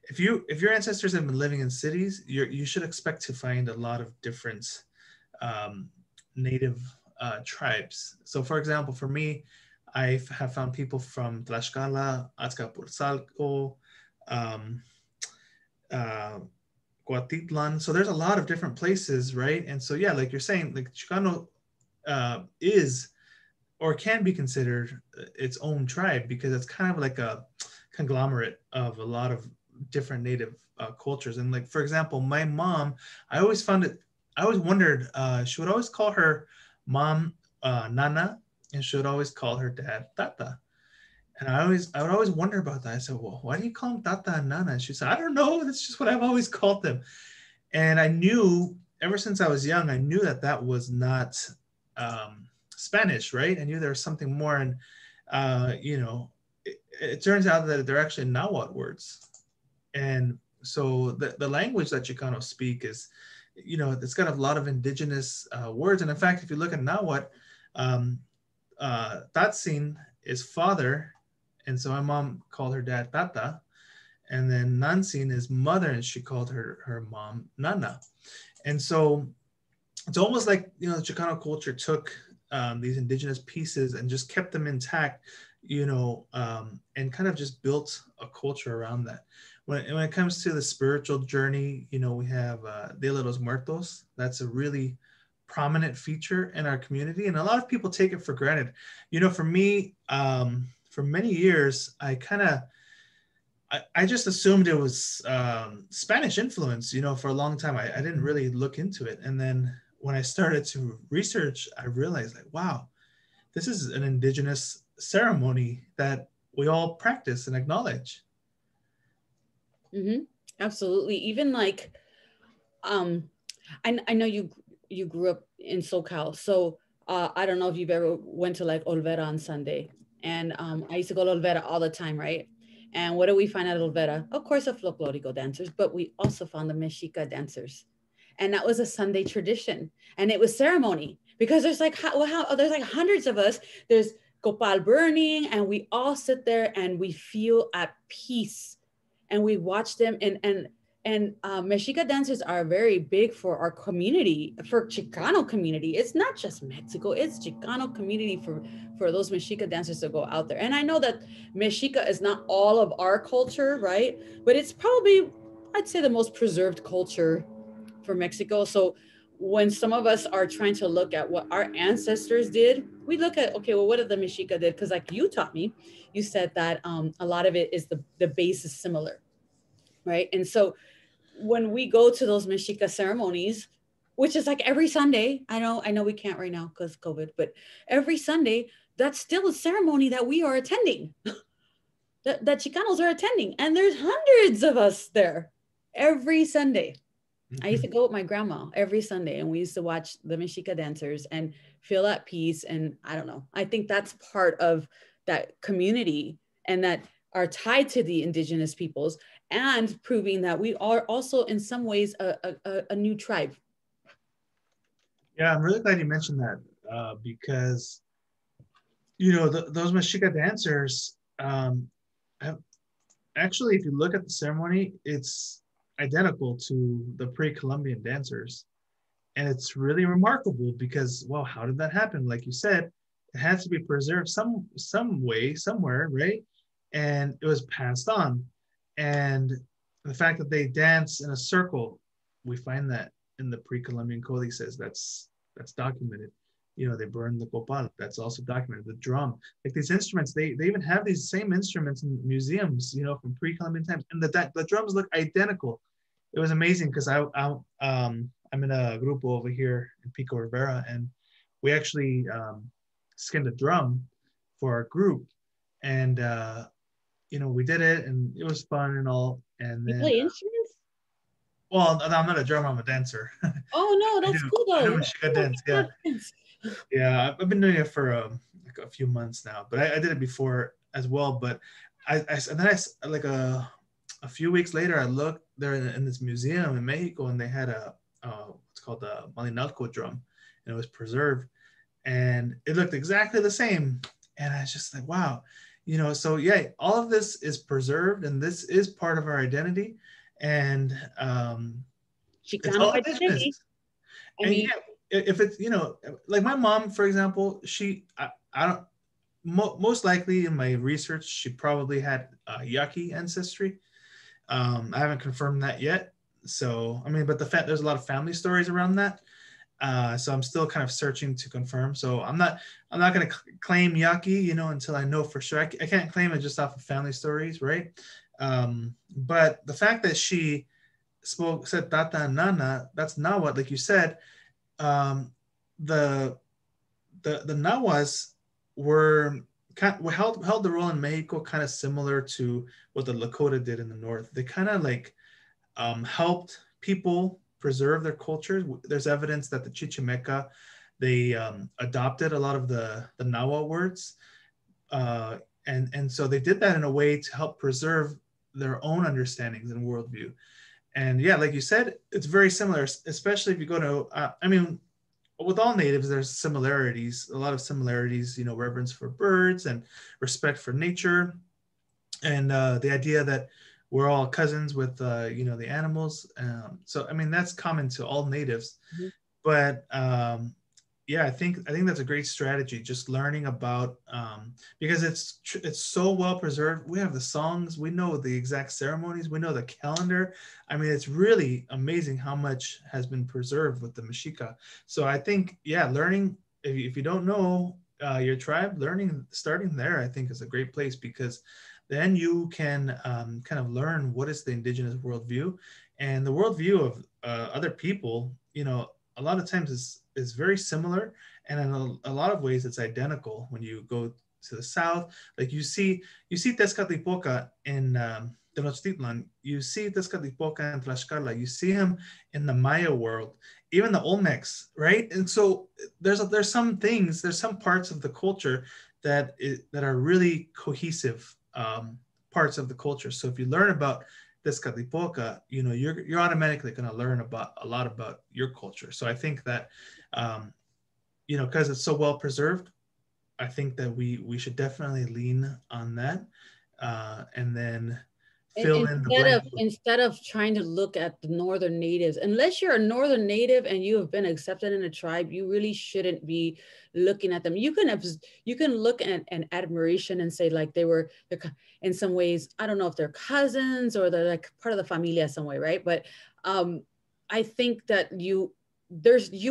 if your ancestors have been living in cities, you should expect to find a lot of difference. Native tribes. So for example, for me, I have found people from Tlaxcala, Azcapotzalco, Guatitlan. So there's a lot of different places, right? And so, yeah, like you're saying, like Chicano is or can be considered its own tribe because it's kind of like a conglomerate of a lot of different native cultures. And like, for example, my mom, I always wondered, she would always call her mom Nana, and she would always call her dad Tata. And I would always wonder about that. I said, well, why do you call them Tata and Nana? And she said, I don't know. That's just what I've always called them. And I knew, ever since I was young, I knew that was not Spanish, right? I knew there was something more. And, you know, it turns out that they're actually Nahuatl words. And so the language that Chicanos speak is, you know, it's got a lot of indigenous words. And in fact, if you look at Nahuatl, Tatsin is father. And so my mom called her dad Tata. And then Nansin is mother, and she called her mom Nana. And so it's almost like, you know, the Chicano culture took these indigenous pieces and just kept them intact, you know, and kind of just built a culture around that. When it comes to the spiritual journey, you know, we have Dia de los Muertos. That's a really prominent feature in our community. And a lot of people take it for granted. You know, for me, for many years, I just assumed it was Spanish influence, you know, for a long time. I didn't really look into it. And then when I started to research, I realized, like, wow, this is an indigenous ceremony that we all practice and acknowledge. Mm-hmm. Absolutely. Even like, I know you grew up in SoCal, so I don't know if you've ever went to like Olvera on Sunday. And I used to go to Olvera all the time, right? And what do we find at Olvera? Of course, the folklorico dancers, but we also found the Mexica dancers. And that was a Sunday tradition. And it was ceremony because there's like, there's like hundreds of us. There's copal burning and we all sit there and we feel at peace. And we watch them and Mexica dancers are very big for our community, for Chicano community. It's not just Mexico, it's Chicano community for those Mexica dancers to go out there. And I know that Mexica is not all of our culture, right? But it's probably, I'd say, the most preserved culture for Mexico. So when some of us are trying to look at what our ancestors did, we look at, okay, well, what did the Mexica did? Because like you taught me, you said that a lot of it is the base is similar, right? And so when we go to those Mexica ceremonies, which is like every Sunday, I know we can't right now because COVID, but every Sunday, that's still a ceremony that we are attending, that Chicanos are attending. And there's hundreds of us there every Sunday. I used to go with my grandma every Sunday and we used to watch the Mexica dancers and feel at peace. And I don't know, I think that's part of that community and that are tied to the indigenous peoples and proving that we are also in some ways a new tribe. Yeah, I'm really glad you mentioned that because, you know, those Mexica dancers, actually, if you look at the ceremony, it's identical to the pre-Columbian dancers. And it's really remarkable because, well, how did that happen? Like you said, it had to be preserved some way, somewhere, right? And it was passed on. And the fact that they dance in a circle, we find that in the pre-Columbian codices, that's documented. You know, they burn the copal, that's also documented, the drum. Like these instruments, they even have these same instruments in museums, you know, from pre-Columbian times. And the drums look identical. It was amazing because I'm in a grupo over here in Pico Rivera, and we actually skinned a drum for our group. And, you know, we did it, and it was fun and all. And then, you play instruments? Well, I'm not a drummer, I'm a dancer. Oh, no, that's cool, though. I know Mexica dance, yeah. Yeah, I've been doing it for like a few months now, but I did it before as well. But and then like a few weeks later, I looked there in this museum in Mexico, and they had a what's called the Malinalco drum, and it was preserved, and it looked exactly the same. And I was just like, wow, you know. So yeah, all of this is preserved, and this is part of our identity, and it's all identity. And yeah. If it's, you know, like my mom, for example, most likely in my research, she probably had Yaqui ancestry. I haven't confirmed that yet. So, I mean, but there's a lot of family stories around that. So I'm still kind of searching to confirm. So I'm not going to claim Yaqui, you know, until I know for sure. I can't claim it just off of family stories, right? But the fact that she said Tata and Nana, that's Nahuatl, like you said. The Nahuas held the role in Mexico kind of similar to what the Lakota did in the north. They kind of like helped people preserve their cultures. There's evidence that the Chichimeca, they adopted a lot of the Nahua words, and so they did that in a way to help preserve their own understandings and worldview. And yeah, like you said, it's very similar, especially if you go to, I mean, with all natives, there's similarities, a lot of similarities, you know, reverence for birds and respect for nature. And the idea that we're all cousins with, you know, the animals. So, I mean, that's common to all natives. Mm-hmm. But yeah, I think that's a great strategy, just learning about, because it's so well preserved. We have the songs, we know the exact ceremonies, we know the calendar. I mean, it's really amazing how much has been preserved with the Mexica. So I think, yeah, learning, if you don't know your tribe, starting there, I think is a great place, because then you can kind of learn what is the indigenous worldview and the worldview of other people, you know, a lot of times is very similar, and in a lot of ways it's identical when you go to the south. Like you see Tezcatlipoca in Tenochtitlan, you see Tezcatlipoca in Tlaxcala, you see him in the Maya world, even the Olmecs, right? And so there's some things, there's some parts of the culture that are really cohesive parts of the culture. So if you learn about Tezcatlipoca, you know, you're automatically going to learn about a lot about your culture. So I think that, you know, because it's so well preserved, I think that we should definitely lean on that, and then fill in the blanks. Instead of trying to look at the northern natives, unless you're a northern native and you have been accepted in a tribe, you really shouldn't be looking at them. You can look at an admiration and say like they're in some ways, I don't know if they're cousins or they're like part of the familia some way, right? But I think that you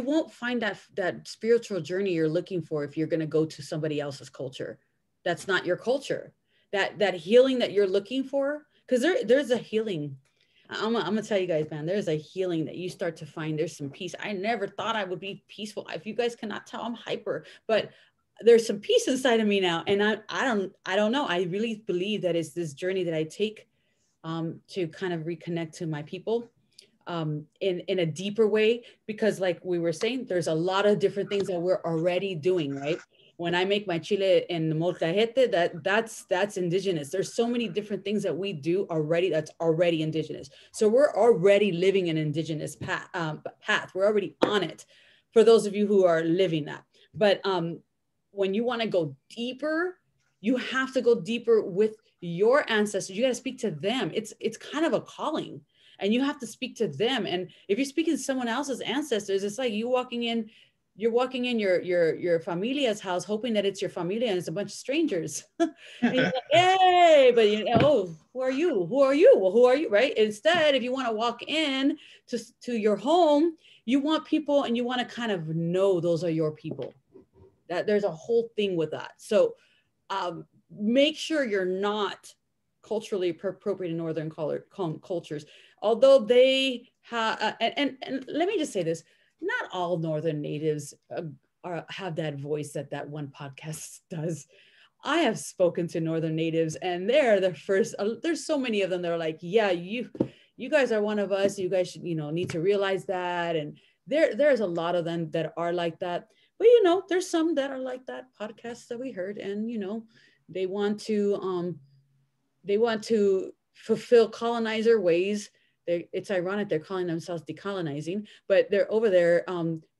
won't find that spiritual journey you're looking for if you're going to go to somebody else's culture. That's not your culture. That healing that you're looking for, because there's a healing. I'm gonna tell you guys, man, there's a healing that you start to find. There's some peace. I never thought I would be peaceful. If you guys cannot tell, I'm hyper, but there's some peace inside of me now. And I don't know. I really believe that it's this journey that I take to kind of reconnect to my people. In a deeper way, because like we were saying, there's a lot of different things that we're already doing, right? When I make my chile and molcajete, that's indigenous. There's so many different things that we do already that's already indigenous. So we're already living an indigenous path. We're already on it, for those of you who are living that. But when you want to go deeper, you have to go deeper with your ancestors. You got to speak to them. It's kind of a calling. And you have to speak to them. And if you're speaking to someone else's ancestors, it's like you're walking in your familia's house, hoping that it's your familia and it's a bunch of strangers. And you're like, hey, but you know, oh, who are you? Who are you? Well, who are you, right? Instead, if you want to walk in to your home, you want people and you want to kind of know those are your people. That there's a whole thing with that. So make sure you're not culturally appropriate in northern cultures, although they have, and let me just say this, not all northern natives have that voice that one podcast does. I have spoken to northern natives and they're the first, there's so many of them that are like, yeah, you guys are one of us, you guys should, you know, need to realize that. And there's a lot of them that are like that, but you know, there's some that are like that podcast that we heard, and you know, they want to fulfill colonizer ways. It's ironic they're calling themselves decolonizing, but they're over there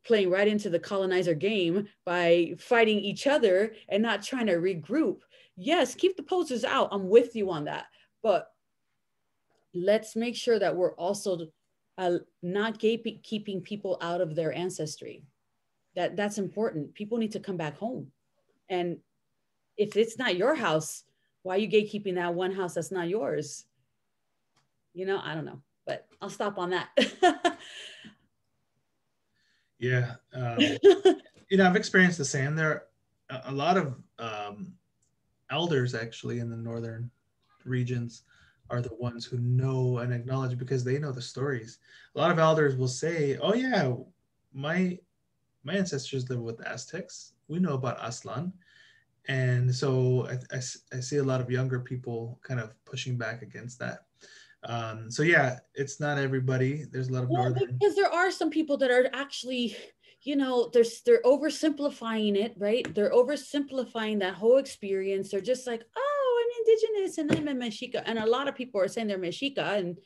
playing right into the colonizer game by fighting each other and not trying to regroup. Yes, keep the posers out. I'm with you on that. But let's make sure that we're also not gatekeeping people out of their ancestry. That's important. People need to come back home. And if it's not your house, why are you gatekeeping that one house that's not yours? You know, I don't know, but I'll stop on that. Yeah. You know, I've experienced the same. There are a lot of elders actually in the northern regions are the ones who know and acknowledge because they know the stories. A lot of elders will say, oh yeah, my ancestors lived with the Aztecs. We know about Aztlán. And so I see a lot of younger people kind of pushing back against that. So yeah, it's not everybody. There's a lot of northern. Because there are some people that are actually, you know, they're oversimplifying it, right? They're oversimplifying that whole experience. They're just like, oh, I'm indigenous and I'm a Mexica. And a lot of people are saying they're Mexica, and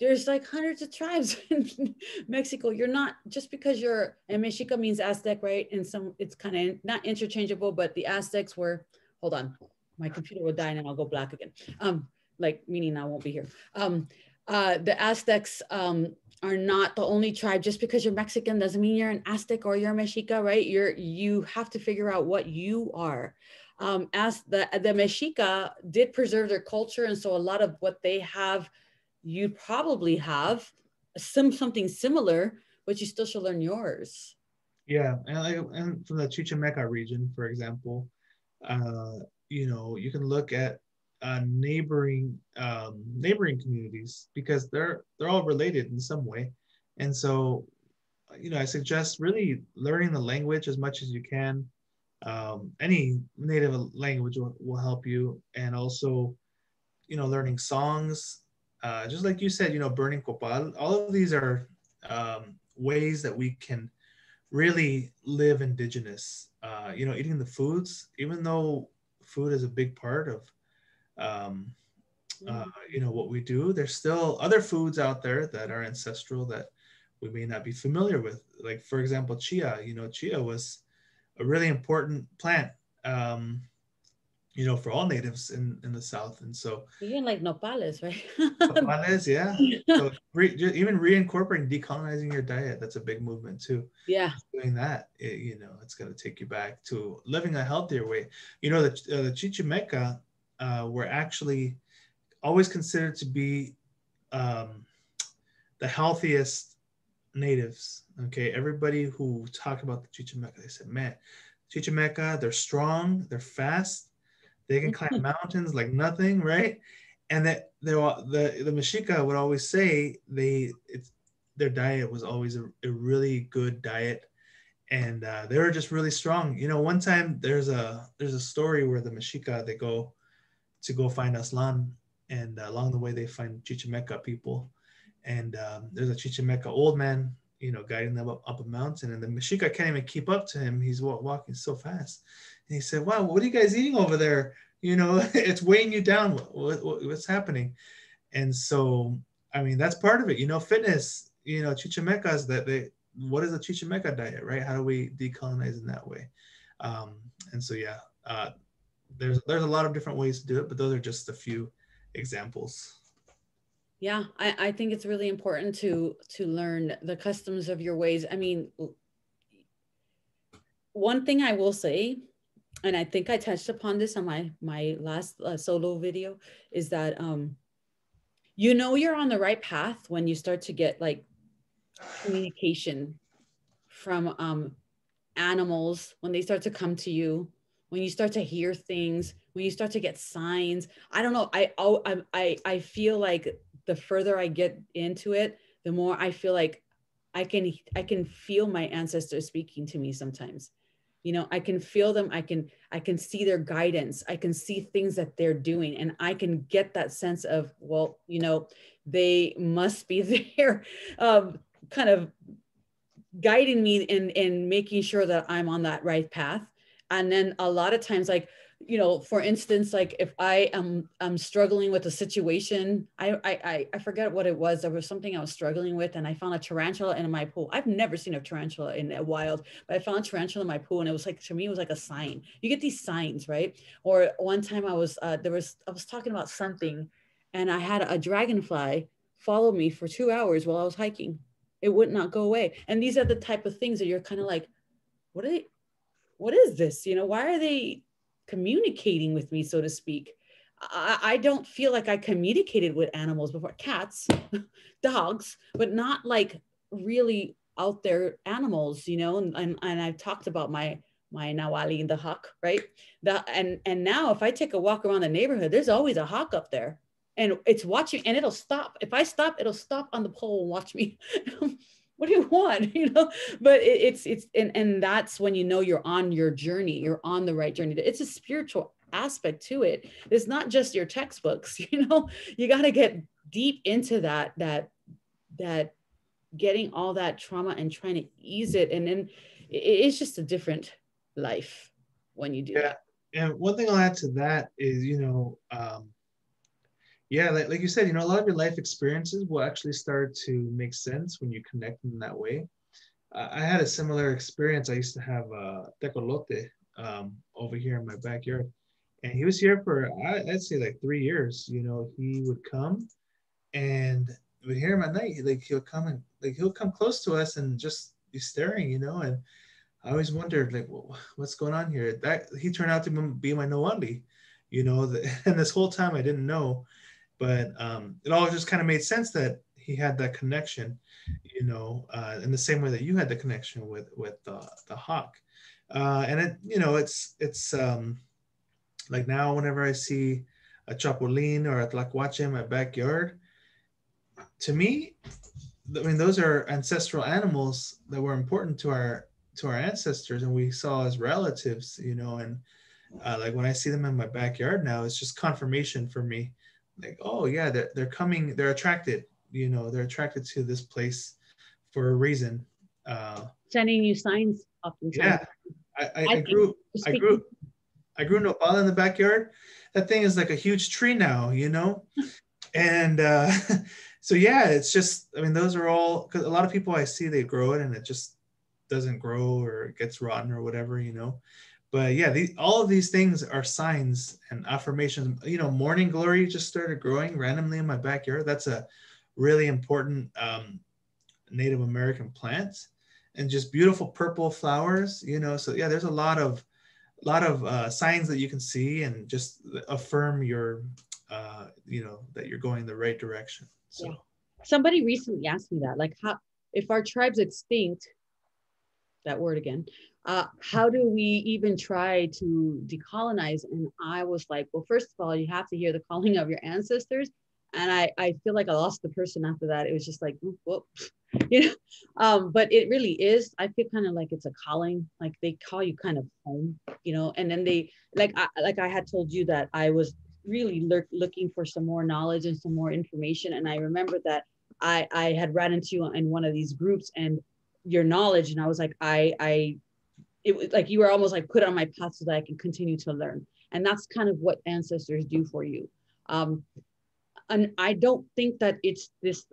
there's like hundreds of tribes in Mexico. You're not, just because you're, and Mexica means Aztec, right? And some, it's kind of not interchangeable, but the Aztecs were, hold on, my computer will die and then I'll go black again. Like meaning I won't be here. The Aztecs are not the only tribe. Just because you're Mexican doesn't mean you're an Aztec or you're a Mexica, right? You have to figure out what you are. As the Mexica did preserve their culture. And so a lot of what they have, you probably have something similar, but you still should learn yours. Yeah, and from the Chichimeca region, for example, you know, you can look at neighboring communities because they're all related in some way. And so, you know, I suggest really learning the language as much as you can, Any native language will help you. And also, you know, learning songs, just like you said, you know, burning copal, all of these are ways that we can really live indigenous, you know, eating the foods, even though food is a big part of, you know, what we do. There's still other foods out there that are ancestral that we may not be familiar with. Like, for example, chia, you know, chia was a really important plant, you know, for all natives in the South. And so even like nopales, right? Nopales, yeah. So even reincorporating, decolonizing your diet, that's a big movement too. Yeah. Doing that, you know, it's going to take you back to living a healthier way. You know, the Chichimeca were actually always considered to be the healthiest natives. Okay. Everybody who talked about the Chichimeca, they said, man, Chichimeca, they're strong, they're fast. They can climb mountains like nothing, right? And that the Mexica would always say their diet was always a really good diet, and they were just really strong. You know, one time there's a story where the Mexica, they go find Aztlán, and along the way they find Chichimeca people, and there's a Chichimeca old man, you know, guiding them up a mountain, and the Mexica can't even keep up to him. He's walking so fast. And he said, wow, what are you guys eating over there? You know, it's weighing you down. What's happening? And so, I mean, that's part of it, you know, fitness, you know, Chichimecas, what is a Chichimeca diet, right? How do we decolonize in that way? And so, yeah, there's a lot of different ways to do it, but those are just a few examples. Yeah, I think it's really important to learn the customs of your ways. I mean, one thing I will say, and I think I touched upon this on my last solo video, is that, you know, you're on the right path when you start to get like communication from animals, when they start to come to you, when you start to hear things, when you start to get signs. I don't know, I feel like the further I get into it, the more I feel like I can feel my ancestors speaking to me sometimes. You know, I can feel them. I can see their guidance. I can see things that they're doing, and I can get that sense of, well, you know, they must be there, kind of guiding me in making sure that I'm on that right path. And then a lot of times, like, you know, for instance, like if I'm struggling with a situation, I forget what it was. There was something I was struggling with, and I found a tarantula in my pool. I've never seen a tarantula in the wild, but I found a tarantula in my pool, and it was like, to me, it was like a sign. You get these signs, right? Or one time I was talking about something, and I had a dragonfly follow me for 2 hours while I was hiking. It would not go away. And these are the type of things that you're kind of like, what is this? You know, why are they communicating with me, so to speak? I don't feel like I communicated with animals before, cats, dogs, but not like really out there animals, you know. And I've talked about my Nahuatl, the hawk, right? And now if I take a walk around the neighborhood, there's always a hawk up there, and it's watching, and it'll stop. If I stop, it'll stop on the pole and watch me. What do you want? You know, but it's, and that's when you know you're on your journey, you're on the right journey. It's a spiritual aspect to it. It's not just your textbooks, you know, you got to get deep into that getting all that trauma and trying to ease it. And then it's just a different life when you do that. And one thing I'll add to that is, you know, yeah, like you said, you know, a lot of your life experiences will actually start to make sense when you connect in that way. I had a similar experience. I used to have a tecolote over here in my backyard, and he was here for, I'd say, like 3 years. You know, he would come, and we'd hear him at night. Like, he'll come and like he'll come close to us and just be staring, you know. And I always wondered, like, well, what's going on here? That he turned out to be my Nahuatl, you know. And this whole time I didn't know. But it all just kind of made sense that he had that connection, you know, in the same way that you had the connection with the hawk. And it, you know, it's like now whenever I see a chapulín or a tlacuache in my backyard, to me, I mean, those are ancestral animals that were important to our to our ancestors and we saw as relatives, you know. And like when I see them in my backyard now, it's just confirmation for me, like, oh yeah, they're coming, they're attracted, you know, they're attracted to this place for a reason. Sending you signs oftentimes. Yeah, I grew nopal in the backyard. That thing is like a huge tree now, you know. And so yeah, it's just, I mean, those are all, because a lot of people I see, they grow it and it just doesn't grow or it gets rotten or whatever, you know. But yeah, all of these things are signs and affirmations. You know, morning glory just started growing randomly in my backyard. That's a really important Native American plant, and just beautiful purple flowers, you know. So yeah, there's a lot of signs that you can see and just affirm your, you know, that you're going the right direction. So yeah. Somebody recently asked me that, like, how, if our tribe's extinct, that word again, how do we even try to decolonize? And I was like, well, first of all, you have to hear the calling of your ancestors. And I feel like I lost the person after that. It was just like, whoop, you know. But it really is, I feel kind of like it's a calling, like they call you kind of home, you know. And then they, like I had told you that I was really looking for some more knowledge and some more information. And I remember that I had ran into you in one of these groups and your knowledge. And I was like, it was like, you were almost like put on my path so that I can continue to learn. And that's kind of what ancestors do for you. And I don't think that it's this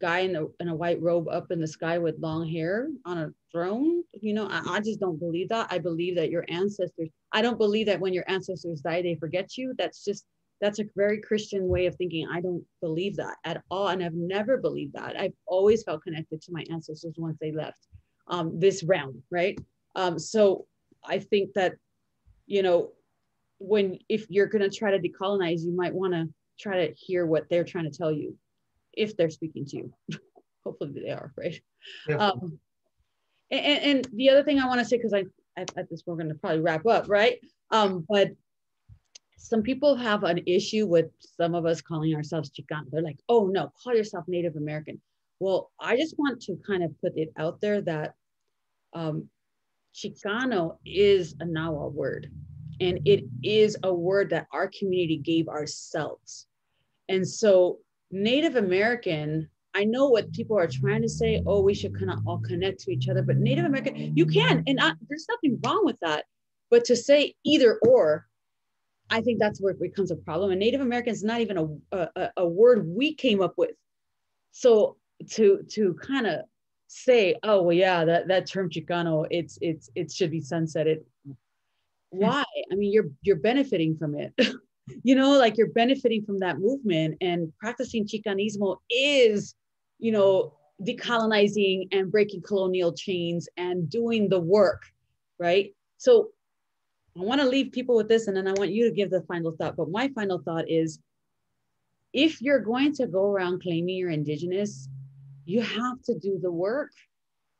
guy in a white robe up in the sky with long hair on a throne. You know, I just don't believe that. I believe that your ancestors, I don't believe that when your ancestors die, they forget you. That's just, that's a very Christian way of thinking. I don't believe that at all. And I've never believed that. I've always felt connected to my ancestors once they left this realm, right? So I think that, you know, if you're going to try to decolonize, you might want to try to hear what they're trying to tell you, if they're speaking to you. Hopefully they are, right? Yeah. And the other thing I want to say, because at this we're going to probably wrap up, right? But some people have an issue with some of us calling ourselves Chicano. They're like, oh no, call yourself Native American. Well, I just want to kind of put it out there that Chicano is a Nahua word. And it is a word that our community gave ourselves. And so Native American, I know what people are trying to say, oh, we should kind of all connect to each other, but Native American, you can, and there's nothing wrong with that. But to say either or, I think that's where it becomes a problem. And Native American is not even a word we came up with. So to kind of say, oh, well, yeah, that term Chicano, it should be sunsetted. Why? I mean, you're benefiting from it, you know, like you're benefiting from that movement, and practicing Chicanismo is, you know, decolonizing and breaking colonial chains and doing the work, right? So I want to leave people with this, and then I want you to give the final thought. But my final thought is, if you're going to go around claiming you're indigenous, you have to do the work.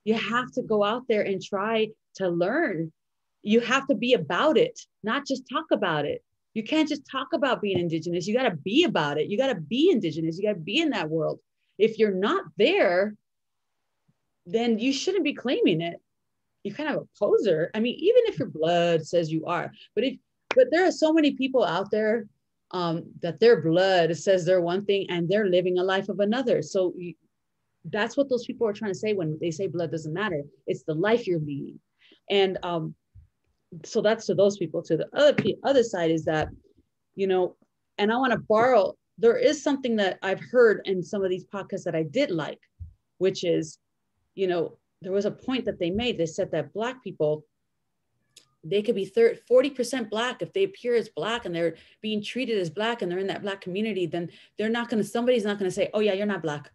You have to go out there and try to learn. You have to be about it, not just talk about it. You can't just talk about being indigenous. You got to be about it. You got to be indigenous. You got to be in that world. If you're not there, then you shouldn't be claiming it. You're kind of a poser. I mean, even if your blood says you are, but there are so many people out there that their blood says they're one thing and they're living a life of another. So that's what those people are trying to say when they say blood doesn't matter. It's the life you're leading. And so that's to those people. To the other side is that, you know, and I want to borrow, there is something that I've heard in some of these podcasts that I did like, which is, you know, there was a point that they made. They said that Black people, they could be 40% Black. If they appear as Black and they're being treated as Black and they're in that Black community, then they're not going to, somebody's not going to say, oh yeah, you're not Black.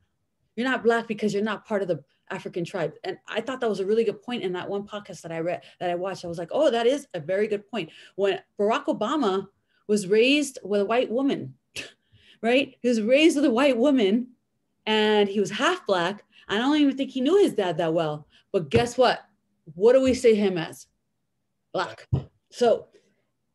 You're not Black because you're not part of the African tribe. And I thought that was a really good point in that one podcast that I read, that I watched. I was like, oh, that is a very good point. When Barack Obama was raised with a white woman, right? He was raised with a white woman and he was half Black. I don't even think he knew his dad that well, but guess what? What do we see him as? Black. So,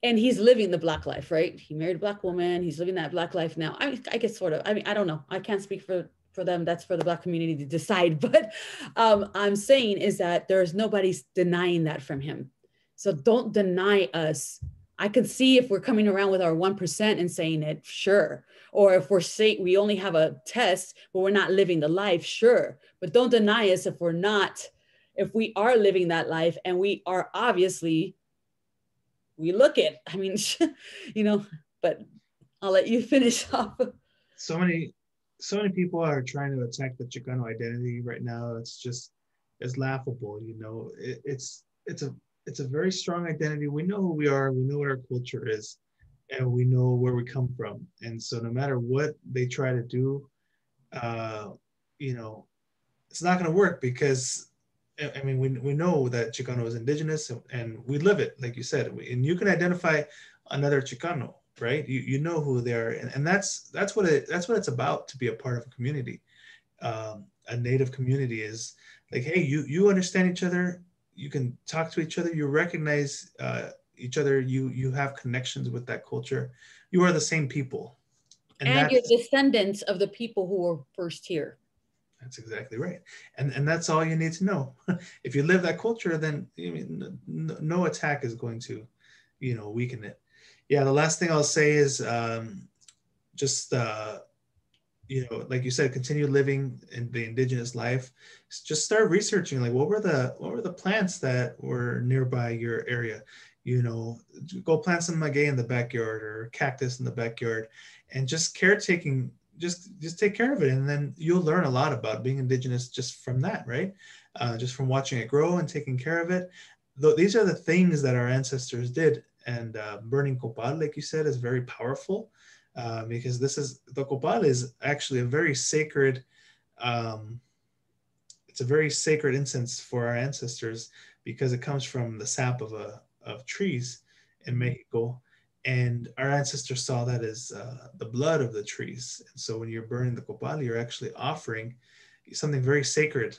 and he's living the Black life, right? He married a Black woman. He's living that Black life now. I guess sort of, I mean, I don't know. I can't speak for for them, that's for the Black community to decide. But I'm saying is that there's nobody's denying that from him. So don't deny us. I could see if we're coming around with our 1% and saying it, sure. Or if we're saying we only have a test, but we're not living the life, sure. But don't deny us if we're not, if we are living that life and we are obviously, we look it, I mean, you know, but I'll let you finish off. So many people are trying to attack the Chicano identity right now. It's just, it's laughable, you know, it's a very strong identity. We know who we are, we know what our culture is, and we know where we come from. And so no matter what they try to do, you know, it's not gonna work because, I mean, we know that Chicano is indigenous and we live it, like you said, and you can identify another Chicano, right? You know who they are. And that's what it's about to be a part of a community. A native community is like, hey, you understand each other, you can talk to each other, you recognize each other, you have connections with that culture. You are the same people. And you're descendants of the people who were first here. That's exactly right. And that's all you need to know. If you live that culture, then I mean, no attack is going to, you know, weaken it. Yeah, the last thing I'll say is just, you know, like you said, continue living in the indigenous life. Just start researching, like what were the plants that were nearby your area? You know, go plant some maguey in the backyard or cactus in the backyard, and just caretaking, just take care of it, and then you'll learn a lot about being indigenous just from that, right? Just from watching it grow and taking care of it. These are the things that our ancestors did, and burning copal, like you said, is very powerful. Because the copal is actually a very sacred, it's a very sacred incense for our ancestors because it comes from the sap of trees in Mexico. And our ancestors saw that as the blood of the trees. And so when you're burning the copal, you're actually offering something very sacred,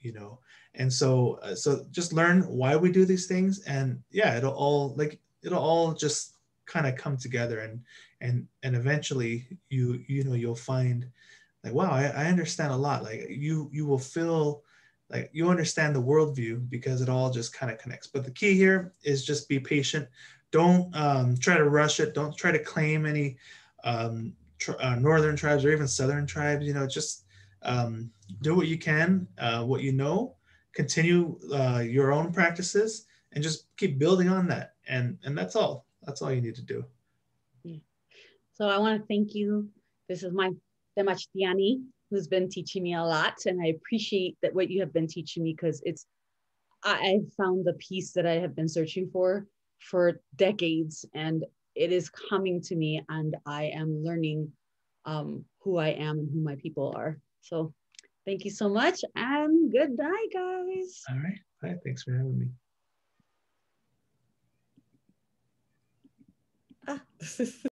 you know? And so, so just learn why we do these things. And yeah, it'll all just kind of come together, and eventually you know, you'll find like, wow, I understand a lot. Like you will feel like you understand the worldview because it all just kind of connects. But the key here is just be patient. Don't try to rush it. Don't try to claim any northern tribes or even southern tribes. You know, just do what you can, what you know. Continue your own practices and just keep building on that. And that's all. That's all you need to do. Yeah. So I want to thank you. This is my Temachtitani, who's been teaching me a lot. And I appreciate that what you have been teaching me, because it's, I found the peace that I have been searching for decades, and it is coming to me, and I am learning who I am and who my people are. So thank you so much, and good night, guys. All right. Bye. Thanks for having me. Ah.